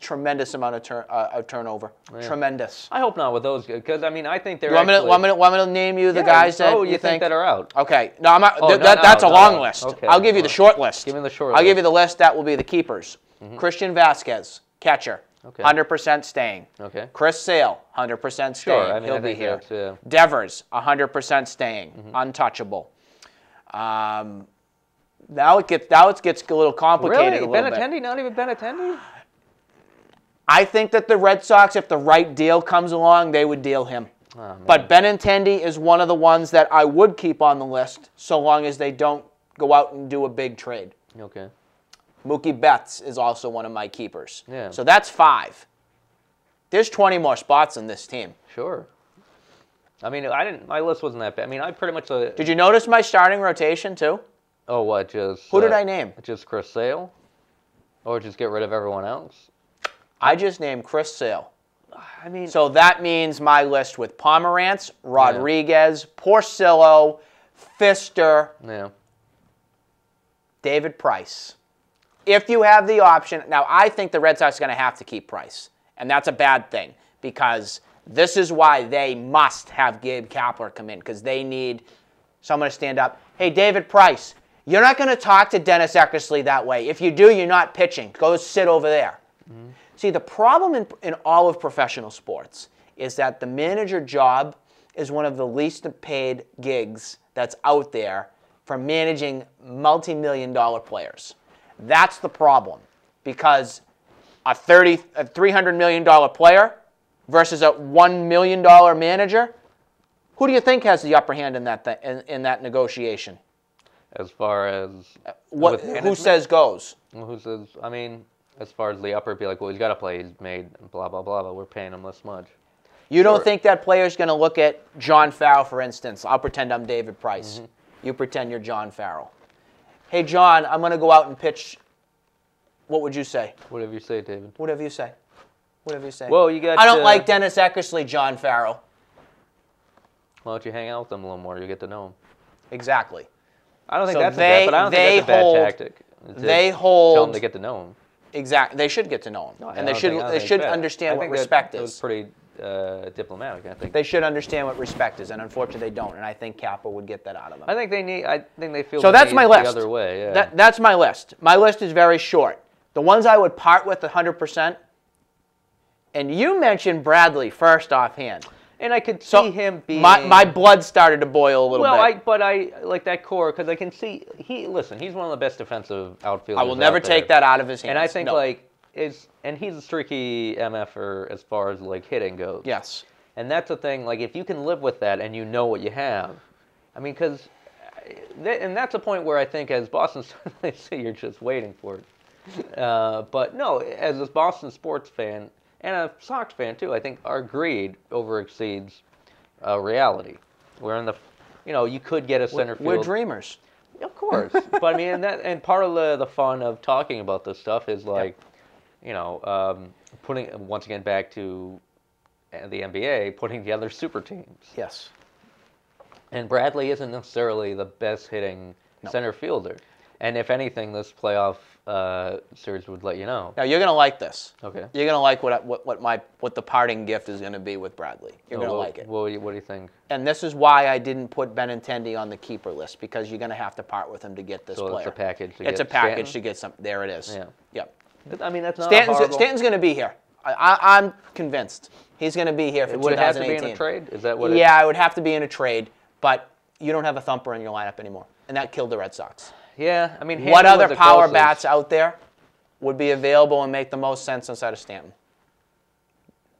tremendous amount of, tur uh, of turnover. Yeah. Tremendous. I hope not with those, because I mean I think they're. One minute. One minute. One minute. Name you the yeah, guys that you, you think, think that are out. Okay. No, I'm not. Oh, th no, that, no, that's no, a long no. list. Okay. I'll give you the short list. Give me the short. I'll list. give you the list that will be the keepers. Mm-hmm. Christian Vasquez, catcher. Okay. one hundred percent staying. Okay. Chris Sale, one hundred percent staying. Sure, I mean, He'll I be here. Yeah. Devers, one hundred percent staying. Mm-hmm. Untouchable. Um, now it gets now it gets a little complicated. Really? A little Bennettendi? Bit. Not even Bennettendi? I think that the Red Sox, if the right deal comes along, they would deal him. Oh, but Bennettendi is one of the ones that I would keep on the list, so long as they don't go out and do a big trade. Okay. Mookie Betts is also one of my keepers. Yeah. So that's five. There's twenty more spots on this team. Sure. I mean, I didn't. My list wasn't that bad. I mean, I pretty much. Uh, did you notice my starting rotation too? Oh, what? Just who uh, did I name? Just Chris Sale, or just get rid of everyone else? I just named Chris Sale. I mean. So that means my list with Pomerantz, Rodriguez, yeah. Porcillo, Pfister, yeah. David Price. If you have the option. Now, I think the Red Sox are going to have to keep Price, and that's a bad thing, because this is why they must have Gabe Kapler come in, because they need someone to stand up. Hey, David Price, you're not going to talk to Dennis Eckersley that way. If you do, you're not pitching. Go sit over there. Mm-hmm. See, the problem in, in all of professional sports is that the manager job is one of the least paid gigs that's out there for managing multi-million dollar players. That's the problem, because a three hundred million dollar player versus a one million dollar manager, who do you think has the upper hand in that, th in, in that negotiation? As far as... What, who says goes? Who says, I mean, as far as the upper, be like, well, he's got to play, he's made, blah, blah, blah, but we're paying him this much. You don't sure. think that player's going to look at John Farrell, for instance. I'll pretend I'm David Price. Mm-hmm. You pretend you're John Farrell. Hey, John, I'm going to go out and pitch. What would you say? Whatever you say, David. Whatever you say. Whatever you say. Well, you got. I don't uh, like Dennis Eckersley, John Farrell. Why don't you hang out with them a little more? You get to know them. Exactly. I don't think so that's they, a bad, but I don't think that's a hold, bad tactic. They hold. Tell them to get to know them. Exactly. They should get to know them, no, and they should think, they should understand what respect is. It was pretty uh, diplomatic, I think. They should understand what respect is, and unfortunately, they don't. And I think Kapler would get that out of them. I think they need. I think they feel. So the that's my list. The other way, yeah. That, that's my list. My list is very short. The ones I would part with one hundred percent. And you mentioned Bradley first offhand, and I could so see him being. My, my blood started to boil a little well, bit. Well, I but I like that core because I can see he. Listen, he's one of the best defensive outfielders. I will never take that out of his hands. And I think no. like. Is and he's a streaky M F-er as far as like hitting goes. Yes, and that's the thing. Like if you can live with that and you know what you have, I mean, because, th and that's a point where I think as Boston, they say you're just waiting for it. Uh, but no, as a Boston sports fan and a Sox fan too, I think our greed over exceeds uh, reality. We're in the, you know, you could get a center field. We're dreamers, of course. But I mean, and that and part of the the fun of talking about this stuff is like. Yep. You know, um, putting once again back to the N B A, putting together super teams. Yes. And Bradley isn't necessarily the best hitting no. center fielder. And if anything, this playoff uh, series would let you know. Now, you're going to like this. Okay. You're going to like what, what what my what the parting gift is going to be with Bradley. You're oh, going to like it. What do, you, what do you think? And this is why I didn't put Bennettendi on the keeper list, because you're going to have to part with him to get this so player. So it's a package to it's get It's a package Stanton? to get some. There it is. Yeah. Yep. I mean, that's not Stanton's, horrible... Stanton's going to be here. I, I, I'm convinced. He's going to be here for would twenty eighteen. Would it have to be in a trade? Is that what Yeah, it, it would have to be in a trade, but you don't have a thumper in your lineup anymore, and that killed the Red Sox. Yeah, I mean, Hanley what other power closest. bats out there would be available and make the most sense inside of Stanton?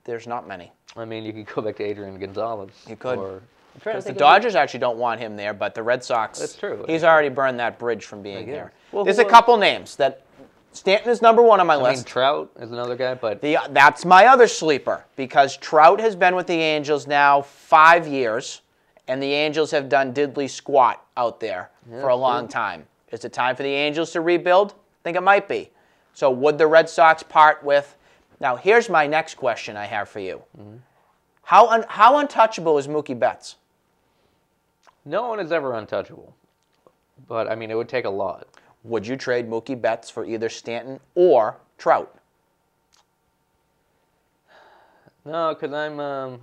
There's not many. I mean, you could go back to Adrian Gonzalez. You could. Or, because the Dodgers would... actually don't want him there, but the Red Sox, That's true. he's already burned that bridge from being there. Well, There's a couple was... names that Stanton is number one on my I list. Mean, Trout is another guy, but the, that's my other sleeper, because Trout has been with the Angels now five years, and the Angels have done diddly squat out there yeah, for a long true. time. Is it time for the Angels to rebuild? I think it might be. So would the Red Sox part with... Now, here's my next question I have for you. Mm-hmm. How un how untouchable is Mookie Betts? No one is ever untouchable. But, I mean, it would take a lot. Would you trade Mookie Betts for either Stanton or Trout? No, because I'm... Um...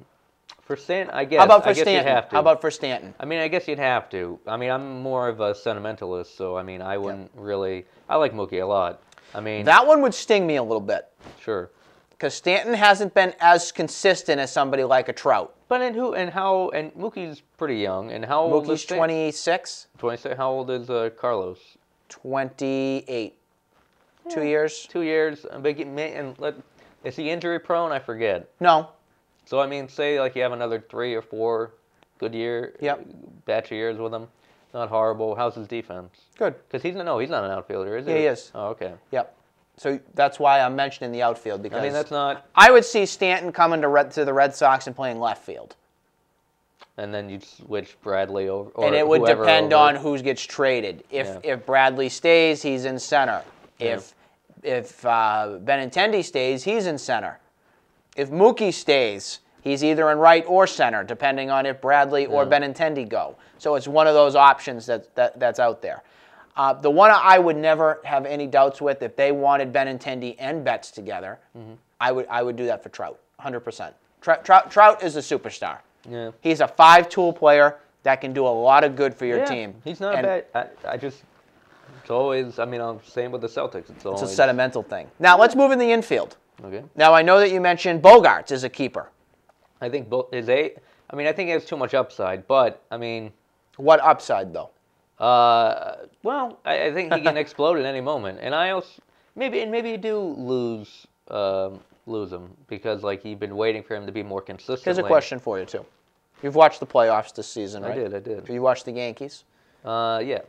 For Stanton, I guess. How about for I guess Stanton? You'd have to. How about for Stanton? I mean, I guess you'd have to. I mean, I'm more of a sentimentalist, so I mean, I wouldn't yeah. really. I like Mookie a lot. I mean, that one would sting me a little bit. Sure. Because Stanton hasn't been as consistent as somebody like a Trout. But and who and how and Mookie's pretty young. And how old Mookie's is Mookie's twenty-six. twenty-six. How old is uh, Carlos? twenty-eight. Yeah. Two years. Two years. And let, is he injury prone? I forget. No. So, I mean, say, like, you have another three or four good year, yep. batch of years with him. Not horrible. How's his defense? Good. Because he's, no, he's not an outfielder, is he? Yeah, he is. Oh, okay. Yep. So that's why I'm mentioning the outfield, because I mean, that's not... I would see Stanton coming to, Red, to the Red Sox and playing left field. And then you'd switch Bradley over. Or and it would depend over. on who gets traded. If, yeah. if Bradley stays, he's in center. Yeah. If, if uh, Bennettendi stays, he's in center. If Mookie stays, he's either in right or center, depending on if Bradley or yeah. Bennettendi go. So it's one of those options that, that, that's out there. Uh, the one I would never have any doubts with, if they wanted Bennettendi and Betts together, mm-hmm. I would I would do that for Trout, one hundred percent. Trout, Trout, Trout is a superstar. Yeah. He's a five-tool player that can do a lot of good for your yeah, team. He's not and, a bad... I, I just... It's always... I mean, I'm same with the Celtics. It's, always, it's a sentimental thing. Now, let's move in the infield. Okay. Now, I know that you mentioned Bogaerts is a keeper. I think Bo is a. I mean, I think he has too much upside, but I mean, what upside though? Uh, well, I, I think he can explode at any moment, and I also maybe and maybe you do lose um, lose him, because like you've been waiting for him to be more consistent. Here's a question for you too. You've watched the playoffs this season, right? I did. I did. You watched the Yankees. Uh, yeah.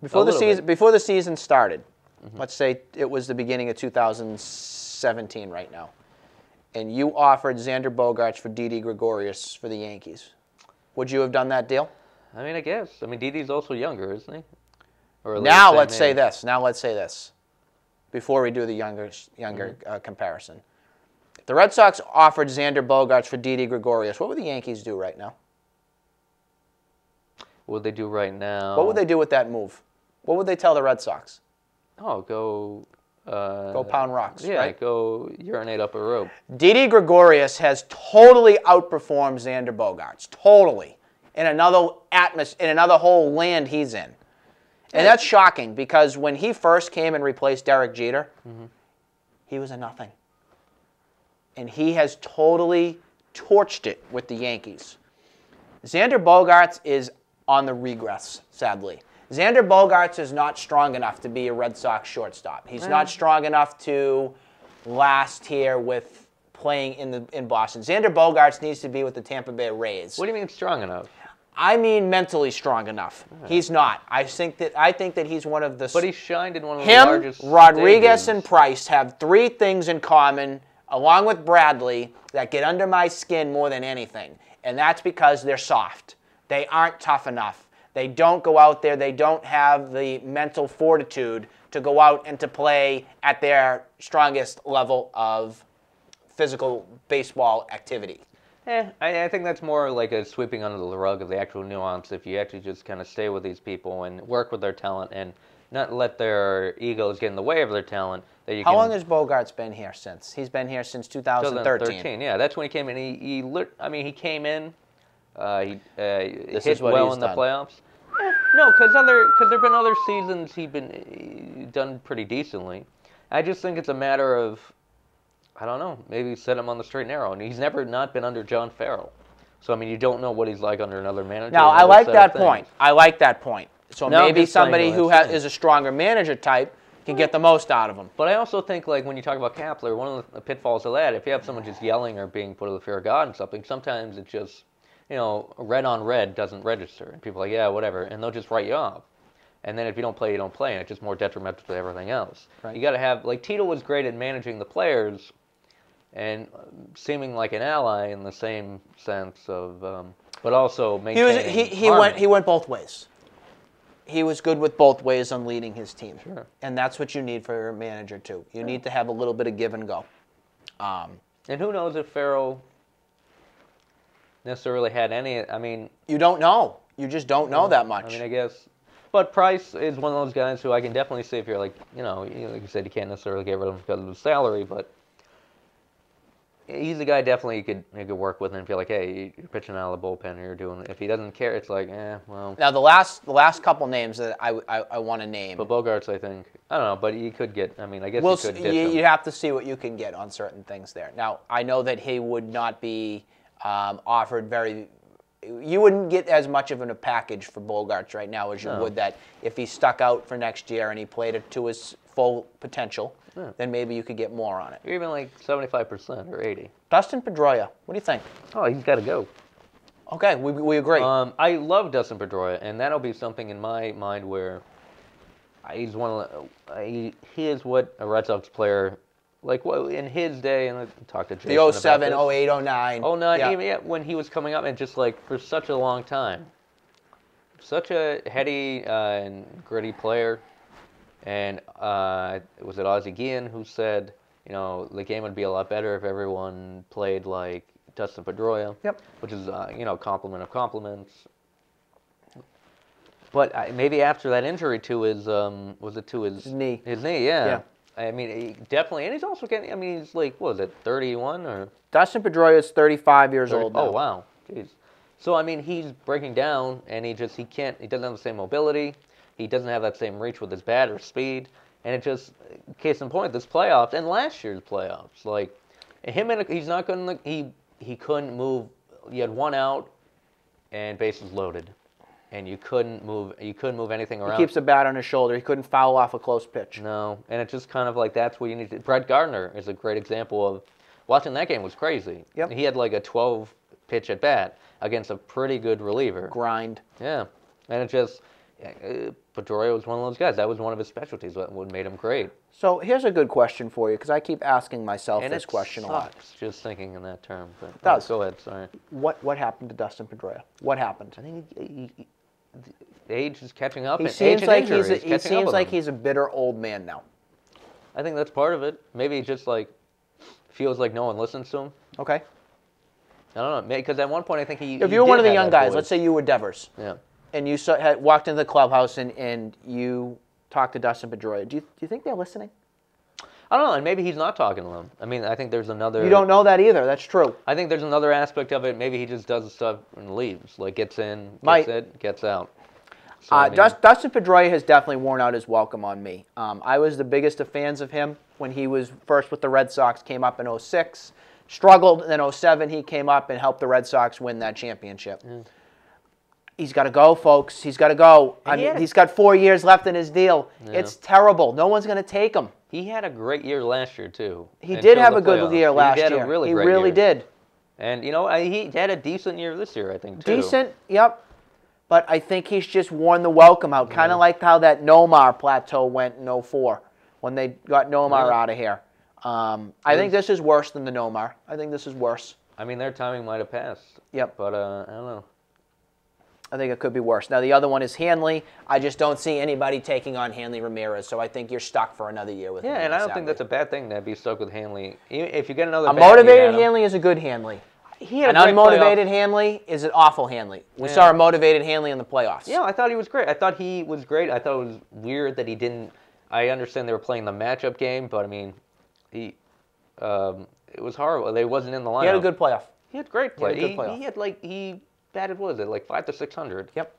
Before the season, bit. before the season started, mm-hmm. let's say it was the beginning of two thousand seventeen right now, and you offered Xander Bogaerts for Didi Gregorius for the Yankees, would you have done that deal? I mean, I guess. I mean, Didi's also younger, isn't he? Or now let's age. say this. Now let's say this. Before we do the younger younger mm-hmm. uh, comparison, if the Red Sox offered Xander Bogaerts for Didi Gregorius, what would the Yankees do right now? What would they do right now? What would they do with that move? What would they tell the Red Sox? Oh, go. Uh, go pound rocks, yeah, right? Go urinate up a rope. Didi Gregorius has totally outperformed Xander Bogaerts, totally, in another atmos in another whole land he's in. And that's shocking, because when he first came and replaced Derek Jeter, mm-hmm. he was a nothing. And he has totally torched it with the Yankees. Xander Bogaerts is on the regress, sadly. Xander Bogaerts is not strong enough to be a Red Sox shortstop. He's mm. not strong enough to last here with playing in the in Boston. Xander Bogaerts needs to be with the Tampa Bay Rays. What do you mean strong enough? I mean mentally strong enough. Mm. He's not. I think that I think that he's one of the. But he shined in one of the him, largest. Him, Rodriguez, stages. and Price have three things in common, along with Bradley, that get under my skin more than anything, and that's because they're soft. They aren't tough enough. They don't go out there. They don't have the mental fortitude to go out and to play at their strongest level of physical baseball activity. Eh, I, I think that's more like a sweeping under the rug of the actual nuance if you actually just kind of stay with these people and work with their talent and not let their egos get in the way of their talent. That you How can, long has Bogarts been here since? He's been here since two thousand thirteen. two thousand thirteen, yeah. That's when he came in. He, he lit, I mean, he came in. Uh, he uh, hit well in done. the playoffs. Eh, no, because other because there've been other seasons he's been he done pretty decently. I just think it's a matter of, I don't know, maybe set him on the straight and narrow, and he's never not been under John Farrell. So, I mean, you don't know what he's like under another manager. No, I like that point. I like that point. So no, maybe somebody who ha is a stronger manager type can get the most out of him. But I also think, like, when you talk about Kapler, one of the pitfalls of that, if you have someone just yelling or being put to the fear of God and something, sometimes it just, you know, red on red doesn't register. And people are like, yeah, whatever, and they'll just write you off. And then if you don't play, you don't play, and it's just more detrimental to everything else. Right. You got to have, like, Tito was great at managing the players and seeming like an ally in the same sense of, um, but also maintaining he, was, he, he went He went both ways. He was good with both ways on leading his team. Sure. And that's what you need for your manager, too. You yeah. need to have a little bit of give and go. Um, and who knows if Farrell necessarily had any, I mean... You don't know. You just don't know that much. I mean, I guess... But Price is one of those guys who I can definitely see if you're like, you know, like you said, you can't necessarily get rid of him because of his salary, but he's a guy definitely you could, you could work with and feel like, hey, you're pitching out of the bullpen or you're doing it. If he doesn't care, it's like, eh, well. Now, the last the last couple names that I, I, I want to name. But Bogarts, I think. I don't know, but you could get, I mean, I guess well, you could ditch him. You have to see what you can get on certain things there. Now, I know that he would not be um, offered very... You wouldn't get as much of a package for Bogarts right now as you no. would that if he stuck out for next year and he played it to his full potential, yeah. then maybe you could get more on it. Or even like seventy-five percent or eighty. Dustin Pedroia, what do you think? Oh, he's got to go. Okay, we, we agree. Um, I love Dustin Pedroia, and that'll be something in my mind where he's one of the, he, he is what a Red Sox player. Like, well, in his day, and I talked to Jason about this. The oh seven, oh eight, oh nine. oh nine, yeah. even yeah, when he was coming up, and just, like, for such a long time. Such a heady uh, and gritty player. And uh, was it Ozzie Guillen who said, you know, the game would be a lot better if everyone played like Dustin Pedroia. Yep. Which is, uh, you know, compliment of compliments. But I, maybe after that injury to his, um, was it to his... His knee. His knee, yeah. Yeah. I mean, he definitely, and he's also getting, I mean, he's like, what is it, thirty-one or? Dustin Pedroia is thirty-five years thirty, old now. Oh, wow. Jeez. So, I mean, he's breaking down, and he just, he can't, he doesn't have the same mobility. He doesn't have that same reach with his bat or speed. And it just, case in point, this playoffs, and last year's playoffs, like, him and, he's not going to, he, he couldn't move, you had one out, and bases loaded. And you couldn't move. You couldn't move anything around. He keeps a bat on his shoulder. He couldn't foul off a close pitch. No, and it's just kind of like that's what you need to. Brett Gardner is a great example of watching that game was crazy. Yep. He had like a twelve pitch at bat against a pretty good reliever. Grind. Yeah, and it just uh, Pedroia was one of those guys. That was one of his specialties. What made him great. So here's a good question for you because I keep asking myself and this question sucks, a lot. Just thinking in that term. But, it does. Oh, go ahead. Sorry. What what happened to Dustin Pedroia? What happened? I think he, he, he, age is catching up. He seems like he's a, he seems like he's a bitter old man now. I think that's part of it. Maybe he just like feels like no one listens to him. Okay. I don't know because at one point I think he. If you were one of the young guys, let's say you were Devers. Yeah. And you saw, had walked into the clubhouse and and you talked to Dustin Pedroia. Do you do you think they're listening? I don't know, and maybe he's not talking to them. I mean, I think there's another... You don't know that either. That's true. I think there's another aspect of it. Maybe he just does stuff and leaves. Like, gets in, gets Might. it, gets out. So, uh, I mean, Dustin Pedroia has definitely worn out his welcome on me. Um, I was the biggest of fans of him when he was first with the Red Sox, came up in oh six, struggled, and then oh seven he came up and helped the Red Sox win that championship. Yeah. He's got to go, folks. He's got to go. I mean, he's got four years left in his deal. Yeah. It's terrible. No one's going to take him. He had a great year last year, too. He did have a good year last year. He had a really great year. He really did. And, you know, he had a decent year this year, I think, too. Decent, yep. But I think he's just worn the welcome out, kind of like how that Nomar plateau went in oh four when they got Nomar out of here. Um, I think this is worse than the Nomar. I think this is worse. I mean, their timing might have passed. Yep. But, uh, I don't know. I think it could be worse. Now, the other one is Hanley. I just don't see anybody taking on Hanley Ramirez, so I think you're stuck for another year with him. Yeah, and I don't think that's a bad thing to be stuck with Hanley. If you get another A motivated Hanley is a good Hanley. He had an a unmotivated playoff. Hanley is an awful Hanley. We yeah. saw a motivated Hanley in the playoffs. Yeah, I thought he was great. I thought he was great. I thought it was weird that he didn't. I understand they were playing the matchup game, but I mean, he um, it was horrible. They wasn't in the lineup. He had a good playoff. He had great play. He had, he, playoff. He had like he batted what was it like five to six hundred. Yep.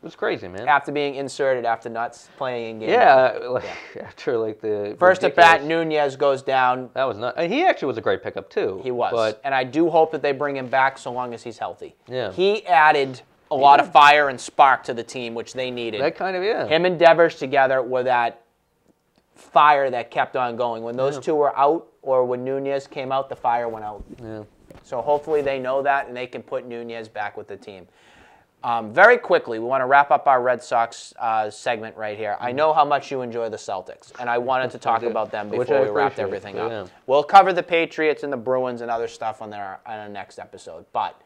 It was crazy, man. After being inserted, after nuts playing in game. Yeah, like, yeah. after like the first at bat, Nunez goes down. That was not. He actually was a great pickup too. He was, but, and I do hope that they bring him back so long as he's healthy. Yeah. He added a lot yeah. of fire and spark to the team, which they needed. That kind of yeah. Him and Devers together were that fire that kept on going. When those yeah. two were out, or when Nunez came out, the fire went out. Yeah. So hopefully they know that and they can put Nunez back with the team. Um, very quickly, we want to wrap up our Red Sox uh, segment right here. I know how much you enjoy the Celtics, and I wanted to talk about them before we wrapped everything up. Yeah. We'll cover the Patriots and the Bruins and other stuff on, their, on our next episode. But,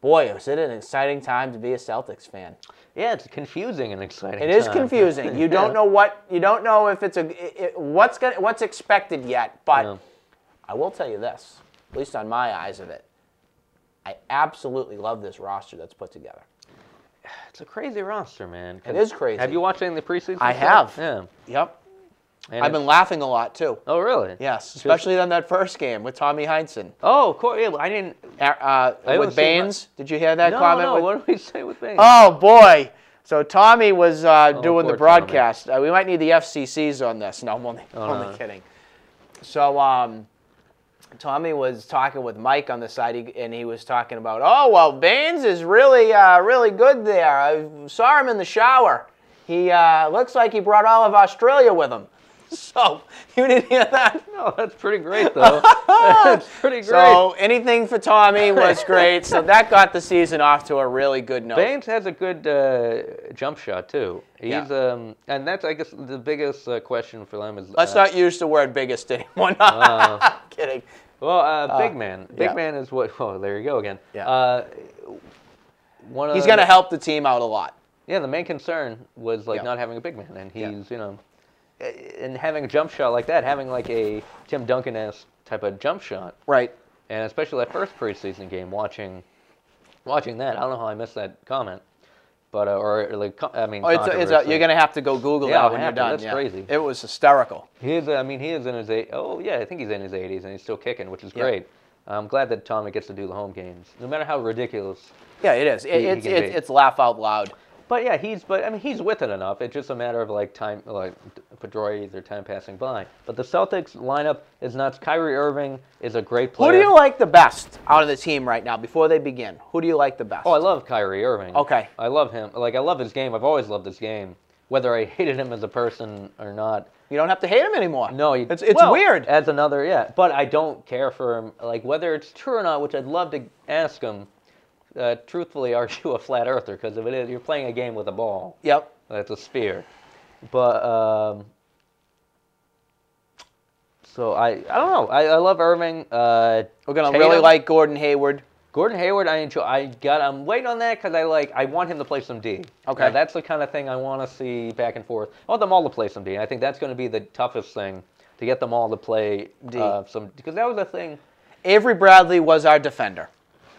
boy, is it an exciting time to be a Celtics fan. Yeah, it's confusing and exciting. It is confusing. You don't know what you don't know if it's a it, what's gonna, what's expected yet. But yeah. I will tell you this, at least on my eyes of it. I absolutely love this roster that's put together. It's a crazy roster, man. It is crazy. Have you watched any of the preseason? I have. Yeah. Yep. And I've been laughing a lot, too. Oh, really? Yes, especially Just... on that first game with Tommy Heinsohn. Oh, of course. Yeah, I didn't... Uh, uh, I with Baines. My... Did you hear that no, comment? No, with... What did we say with Baines? Oh, boy. So Tommy was uh, oh, doing the broadcast. Uh, we might need the F C Cs on this. No, I'm only, oh, only no. kidding. So... Um, Tommy was talking with Mike on the side, he, and he was talking about, oh, well, Baines is really, uh, really good there. I saw him in the shower. He uh, looks like he brought all of Australia with him. So, you didn't hear that? No, that's pretty great, though. That's pretty great. So, anything for Tommy was great. So, that got the season off to a really good note. Baines has a good uh, jump shot, too. He's, yeah. um, and that's, I guess, the biggest uh, question for them is... Let's uh, not use the word biggest anymore. uh, I'm kidding. Well, uh, uh, big man. Big yeah. man is what... Oh, there you go again. Yeah. Uh, one he's going to help the team out a lot. Yeah, the main concern was, like, yeah. not having a big man. And he's, yeah. you know... And having a jump shot like that, having like a Tim Duncan-esque type of jump shot. Right. And especially that first preseason game, watching watching that, I don't know how I missed that comment. But, uh, or, or like, I mean, oh, it's a, it's a, you're going to have to go Google yeah, that when you're done. That's yeah. crazy. It was hysterical. He is, I mean, he is in his eighties. Oh, yeah, I think he's in his eighties and he's still kicking, which is yeah. great. I'm glad that Tommy gets to do the home games, no matter how ridiculous. Yeah, it is. He, it, it's, it's, it's laugh out loud. But yeah, he's but I mean he's with it enough. It's just a matter of like time, like Pedroia or time passing by. But the Celtics lineup is nuts. Kyrie Irving is a great player. Who do you like the best out of the team right now? Before they begin, who do you like the best? Oh, I love Kyrie Irving. Okay, I love him. Like I love his game. I've always loved his game, whether I hated him as a person or not. You don't have to hate him anymore. No, you, it's it's well, weird. As another, yeah. But I don't care for him. Like whether it's true or not, which I'd love to ask him. Uh, truthfully, are you a flat earther? Because if it is, you're playing a game with a ball. Yep, that's a sphere. But um, so I, I don't know. I, I love Irving. Uh, We're gonna Tatum. really like Gordon Hayward. Gordon Hayward, I enjoy. I got. I'm waiting on that because I like. I want him to play some D. Okay, now, that's the kind of thing I want to see back and forth. I want them all to play some D. And I think that's going to be the toughest thing to get them all to play D. Uh, some because that was the thing. Avery Bradley was our defender.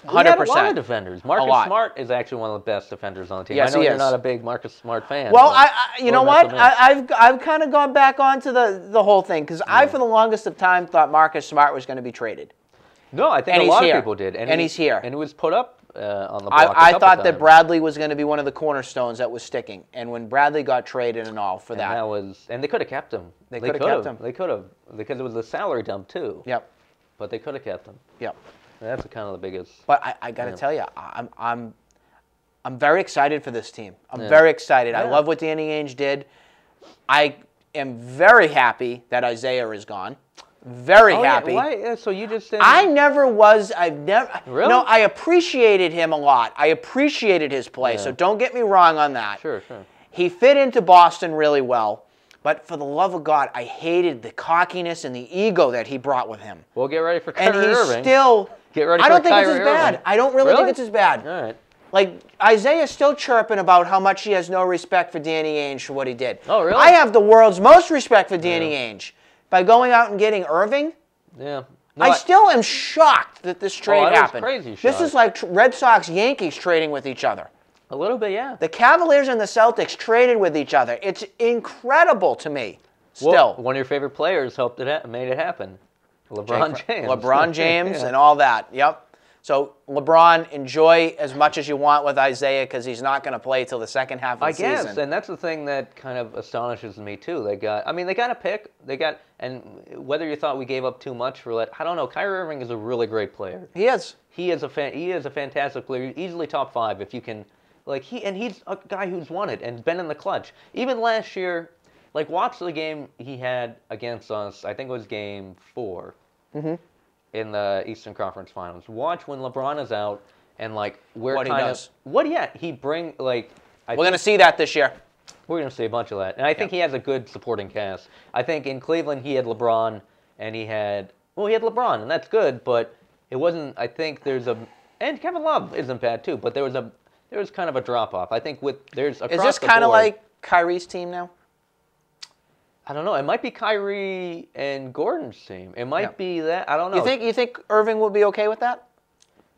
one hundred percent. We had a lot of defenders. Marcus Smart is actually one of the best defenders on the team. Yes, I know he you're is. not a big Marcus Smart fan. Well, I, I you know what? I, I've I've kind of gone back onto the the whole thing because yeah. I, for the longest of time, thought Marcus Smart was going to be traded. No, I think and a lot here. of people did, and, and he, he's here, and it was put up uh, on the block. I, I thought that Bradley was going to be one of the cornerstones that was sticking, and when Bradley got traded and all for and that, that was, and they could have kept him. They, they could have kept him. They could have because it was a salary dump too. Yep, but they could have kept him. Yep. That's kind of the biggest. But I, I got to yeah. tell you, I'm, I'm, I'm very excited for this team. I'm yeah. very excited. Yeah. I love what Danny Ainge did. I am very happy that Isaiah is gone. Very oh, happy. Yeah. Why? So you just didn't... I never was. I've never. Really? No, I appreciated him a lot. I appreciated his play. Yeah. So don't get me wrong on that. Sure, sure. He fit into Boston really well. But for the love of God, I hated the cockiness and the ego that he brought with him. Well, get ready for Kyrie Irving. And he's Irving. still... Get ready I don't for think Kyrie it's as bad. Irving. I don't really, really think it's as bad. All right. Like, Isaiah's still chirping about how much he has no respect for Danny Ainge for what he did. Oh, really? I have the world's most respect for Danny yeah. Ainge. By going out and getting Irving? Yeah. No, I, I still am shocked that this trade oh, that happened. Was crazy this shock. Is like Red Sox Yankees trading with each other. A little bit, yeah. The Cavaliers and the Celtics traded with each other. It's incredible to me. Still, well, one of your favorite players helped it ha made it happen. LeBron Jake, James. LeBron James yeah. and all that. Yep. So, LeBron, enjoy as much as you want with Isaiah because he's not going to play till the second half of the I guess, season. And that's the thing that kind of astonishes me, too. They got, I mean, they got a pick. They got, and whether you thought we gave up too much for let, I don't know. Kyrie Irving is a really great player. He is. He is a fan, he is a fantastic player. Easily top five if you can, like, he, and he's a guy who's won it and been in the clutch. Even last year, like, watch the game he had against us, I think it was game four. Mm-hmm. In the Eastern Conference Finals. Watch when LeBron is out and, like, we're what kind he does. Of... What yeah, he bring, like... I we're going to see that this year. We're going to see a bunch of that. And I think yeah. he has a good supporting cast. I think in Cleveland he had LeBron and he had... Well, he had LeBron, and that's good, but it wasn't... I think there's a... And Kevin Love isn't bad, too, but there was a there was kind of a drop-off. I think with... there's across Is this kind of like Kyrie's team now? I don't know. It might be Kyrie and Gordon's team. It might yeah. be that. I don't know. You think you think Irving will be okay with that?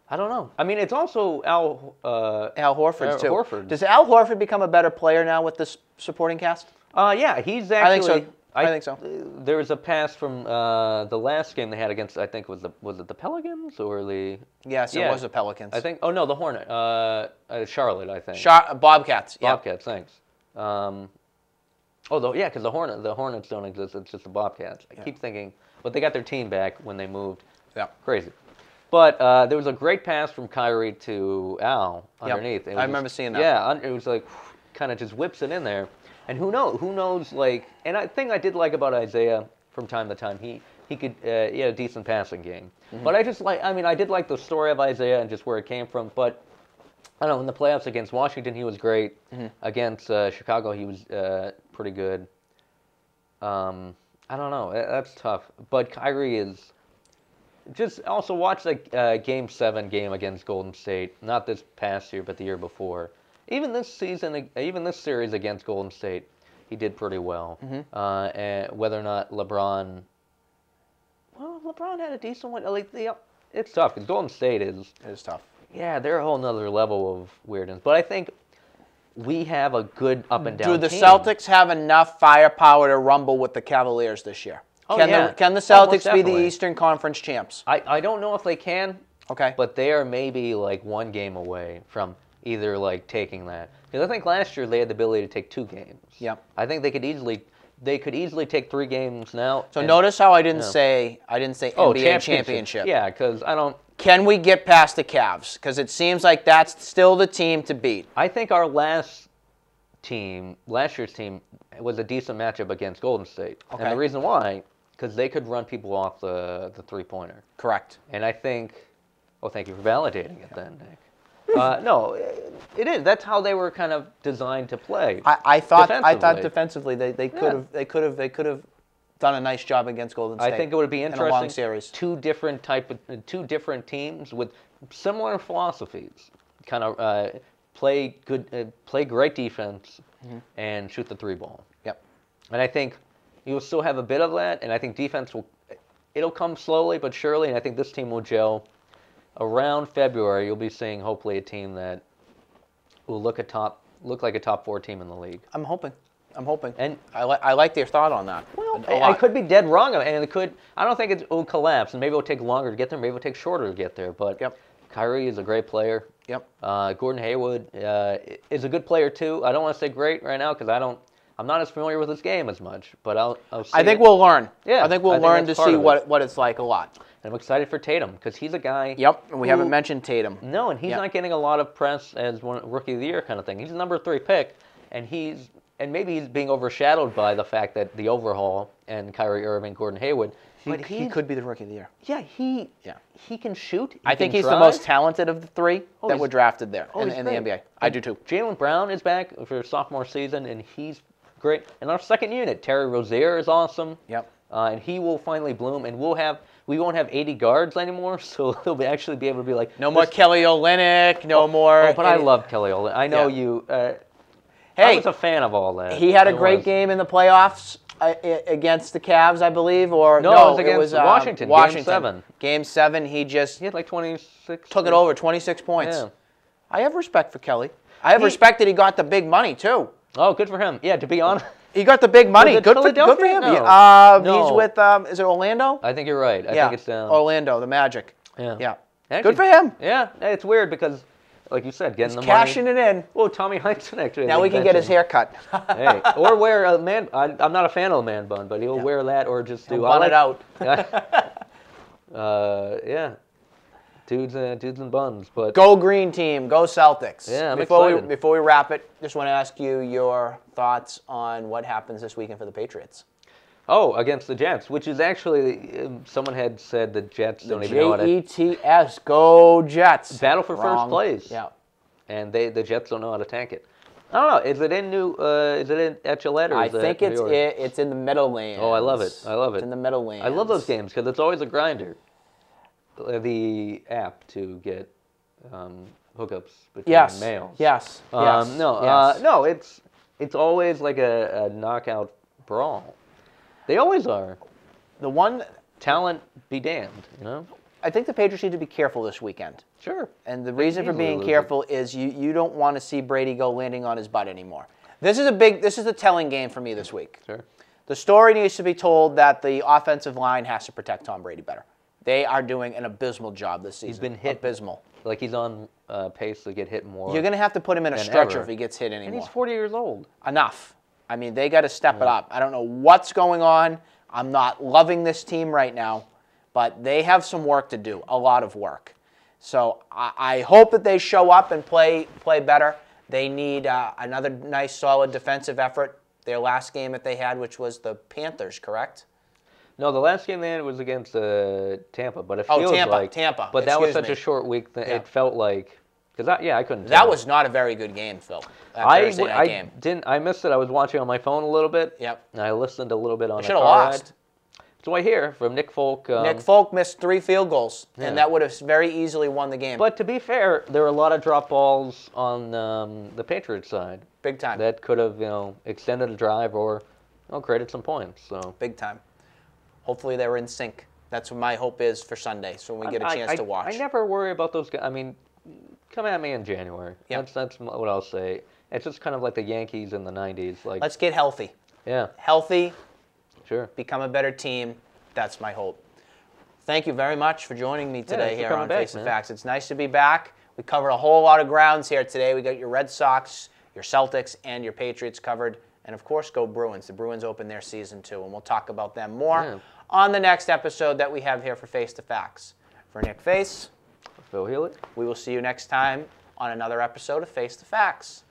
I don't know. I mean, it's also Al uh, Al Horford too. Horford. Does Al Horford become a better player now with this supporting cast? Uh, yeah, he's actually. I think so. I, I think so. Uh, there was a pass from uh, the last game they had against. I think it was the was it the Pelicans or the? Yes, yeah. it was the Pelicans. I think. Oh no, the Hornet. Uh, uh, Charlotte, I think. Char Bobcats. Yeah. Bobcats. Thanks. Um, Oh, the, yeah, because the, Hornet, the Hornets don't exist. It's just the Bobcats. I yeah. keep thinking, but they got their team back when they moved. Yeah. Crazy. But uh, there was a great pass from Kyrie to Al underneath. Yep. I remember just, seeing that. Yeah, it was like kind of just whips it in there. And who knows? Who knows, like, and I thing I did like about Isaiah from time to time, he, he could, uh, he had a decent passing game. Mm-hmm. But I just like, I mean, I did like the story of Isaiah and just where it came from, but... I don't know, in the playoffs against Washington, he was great. Mm-hmm. Against uh, Chicago, he was uh, pretty good. Um, I don't know. That's tough. But Kyrie is... Just also watch the uh, Game seven game against Golden State. Not this past year, but the year before. Even this season, even this series against Golden State, he did pretty well. Mm-hmm. uh, and whether or not LeBron... Well, LeBron had a decent one. Like, the, it's tough, because Golden State is... It is tough. Yeah, they're a whole nother level of weirdness. But I think we have a good up and down team. Do the team. Celtics have enough firepower to rumble with the Cavaliers this year? Oh, can, yeah. the, can the Celtics oh, be the Eastern Conference champs? I, I don't know if they can. Okay. But they are maybe like one game away from either like taking that. Because I think last year they had the ability to take two games. Yep. I think they could easily they could easily take three games now. So and, notice how I didn't no. say I didn't say oh, N B A championship. championship. Yeah, because I don't. Can we get past the Cavs? Because it seems like that's still the team to beat. I think our last team, last year's team, was a decent matchup against Golden State. Okay. And the reason why, because they could run people off the, the three-pointer. Correct. And I think, oh, thank you for validating it then, Nick. Uh, no, it is. That's how they were kind of designed to play. I, I thought defensively. I thought defensively they, they could have yeah. they could have they could have done a nice job against Golden State. I think it would be interesting. In a long series. Two different type of, two different teams with similar philosophies, kind of uh, play good, uh, play great defense, mm-hmm. and shoot the three ball. Yep. And I think you'll still have a bit of that, and I think defense will, it'll come slowly but surely, and I think this team will gel. Around February, you'll be seeing hopefully a team that will look a top, look like a top four team in the league. I'm hoping. I'm hoping, and I, li I like your thought on that. Well, I could be dead wrong, and it could. I don't think it will collapse, and maybe it'll take longer to get there. Maybe it'll take shorter to get there. But yep. Kyrie is a great player. Yep. Uh, Gordon Hayward uh, is a good player too. I don't want to say great right now because I don't. I'm not as familiar with this game as much. But I'll. I'll see I think it. we'll learn. Yeah. I think we'll I think learn to see what what it's like a lot. And I'm excited for Tatum because he's a guy. Yep. And we who, haven't mentioned Tatum. No, and he's yep. not getting a lot of press as one rookie of the year kind of thing. He's the number three pick, and he's. And maybe he's being overshadowed by the fact that the overhaul and Kyrie Irving, Gordon Hayward. But he could be the rookie of the year. Yeah, he yeah. he can shoot. He I can think he's drive. the most talented of the three oh, that were drafted there oh, in, in the N B A. And I do too. Jaylen Brown is back for sophomore season, and he's great. And our second unit, Terry Rozier is awesome. Yep. Uh, and he will finally bloom, and we'll have we won't have eighty guards anymore, so he'll be actually be able to be like no more Kelly Olynyk, no oh, more. Oh, but I love Kelly Olynyk. I know yeah. you. Uh, Hey, I was a fan of all that. He had a it great was. game in the playoffs. uh, against the Cavs, I believe, or no, no it was against it was, um, Washington, Washington. Game seven. Game seven, he just he had like twenty-six. Took it over, twenty-six points. Yeah. I have respect for Kelly. I have he, respect that he got the big money too. Oh, good for him. Yeah, to be honest. He got the big money. Good for, good for him. No. Uh, no. He's with, um, is it Orlando? I think you're right. I yeah. think it's um, Orlando, the Magic. Yeah. Yeah. Actually, good for him. Yeah. It's weird because, like you said, getting he's the cashing money. Cashing it in. Oh, Tommy Heinsohn actually. Now we can get his hair cut. Hey, or wear a man. I, I'm not a fan of a man bun, but he'll yeah. wear that or just do. He'll bun like, it out. uh, yeah. Dudes and dudes and buns, but go green team, go Celtics. Yeah, I'm before excited. we before we wrap it, just want to ask you your thoughts on what happens this weekend for the Patriots. Oh, against the Jets, which is actually someone had said the Jets don't the even J E T S, know what it. J E T S, go Jets. Battle for Wrong. first place. Yeah, and they the Jets don't know how to tank it. I don't know. Is it in New? Uh, is it in at Gillette? Or I think it's it, it's in the Meadowlands. Oh, I love it. I love it. It's in the Meadowlands. I love those games because it's always a grinder. The app to get um, hookups between yes. males. Yes. Um, yes. No. Yes. Uh, no. It's it's always like a, a knockout brawl. They always are. The one talent be damned. You know. I think the Patriots need to be careful this weekend. Sure. And the reason for being careful it. is you you don't want to see Brady go landing on his butt anymore. This is a big. This is a telling game for me this week. Sure. The story needs to be told that the offensive line has to protect Tom Brady better. They are doing an abysmal job this season. He's been hit. Abysmal. Like he's on uh, pace to get hit more. You're going to have to put him in a stretcher ever. if he gets hit anymore. And he's forty years old. Enough. I mean, they got to step yeah. it up. I don't know what's going on. I'm not loving this team right now, but they have some work to do, a lot of work. So I, I hope that they show up and play, play better. They need uh, another nice, solid defensive effort. Their last game that they had, which was the Panthers, correct? No, the last game they had was against uh, Tampa, but it feels oh, Tampa, like Tampa. But that was such me. a short week that yeah. it felt like because yeah, I couldn't. Tell that was not a very good game, Phil. That I Thursday night I game. didn't. I missed it. I was watching on my phone a little bit. Yep. And I listened a little bit on. I should have lost. Ride. So I hear from Nick Folk. Um, Nick Folk missed three field goals, yeah. and that would have very easily won the game. But to be fair, there were a lot of drop balls on um, the Patriots side, big time. That could have you know extended a drive or you know, created some points. So big time. Hopefully they're in sync. That's what my hope is for Sunday, so when we get a chance I, I, to watch. I never worry about those guys. I mean, come at me in January. Yep. That's, that's what I'll say. It's just kind of like the Yankees in the nineties. Like, let's get healthy. Yeah. Healthy. Sure. Become a better team. That's my hope. Thank you very much for joining me today yeah, here on back, Face the Facts. It's nice to be back. We covered a whole lot of grounds here today. We got your Red Sox, your Celtics, and your Patriots covered. And, of course, go Bruins. The Bruins open their season, too, and we'll talk about them more yeah. on the next episode that we have here for Face the Facts. For Nick Face, Phil Healy, we will see you next time on another episode of Face the Facts.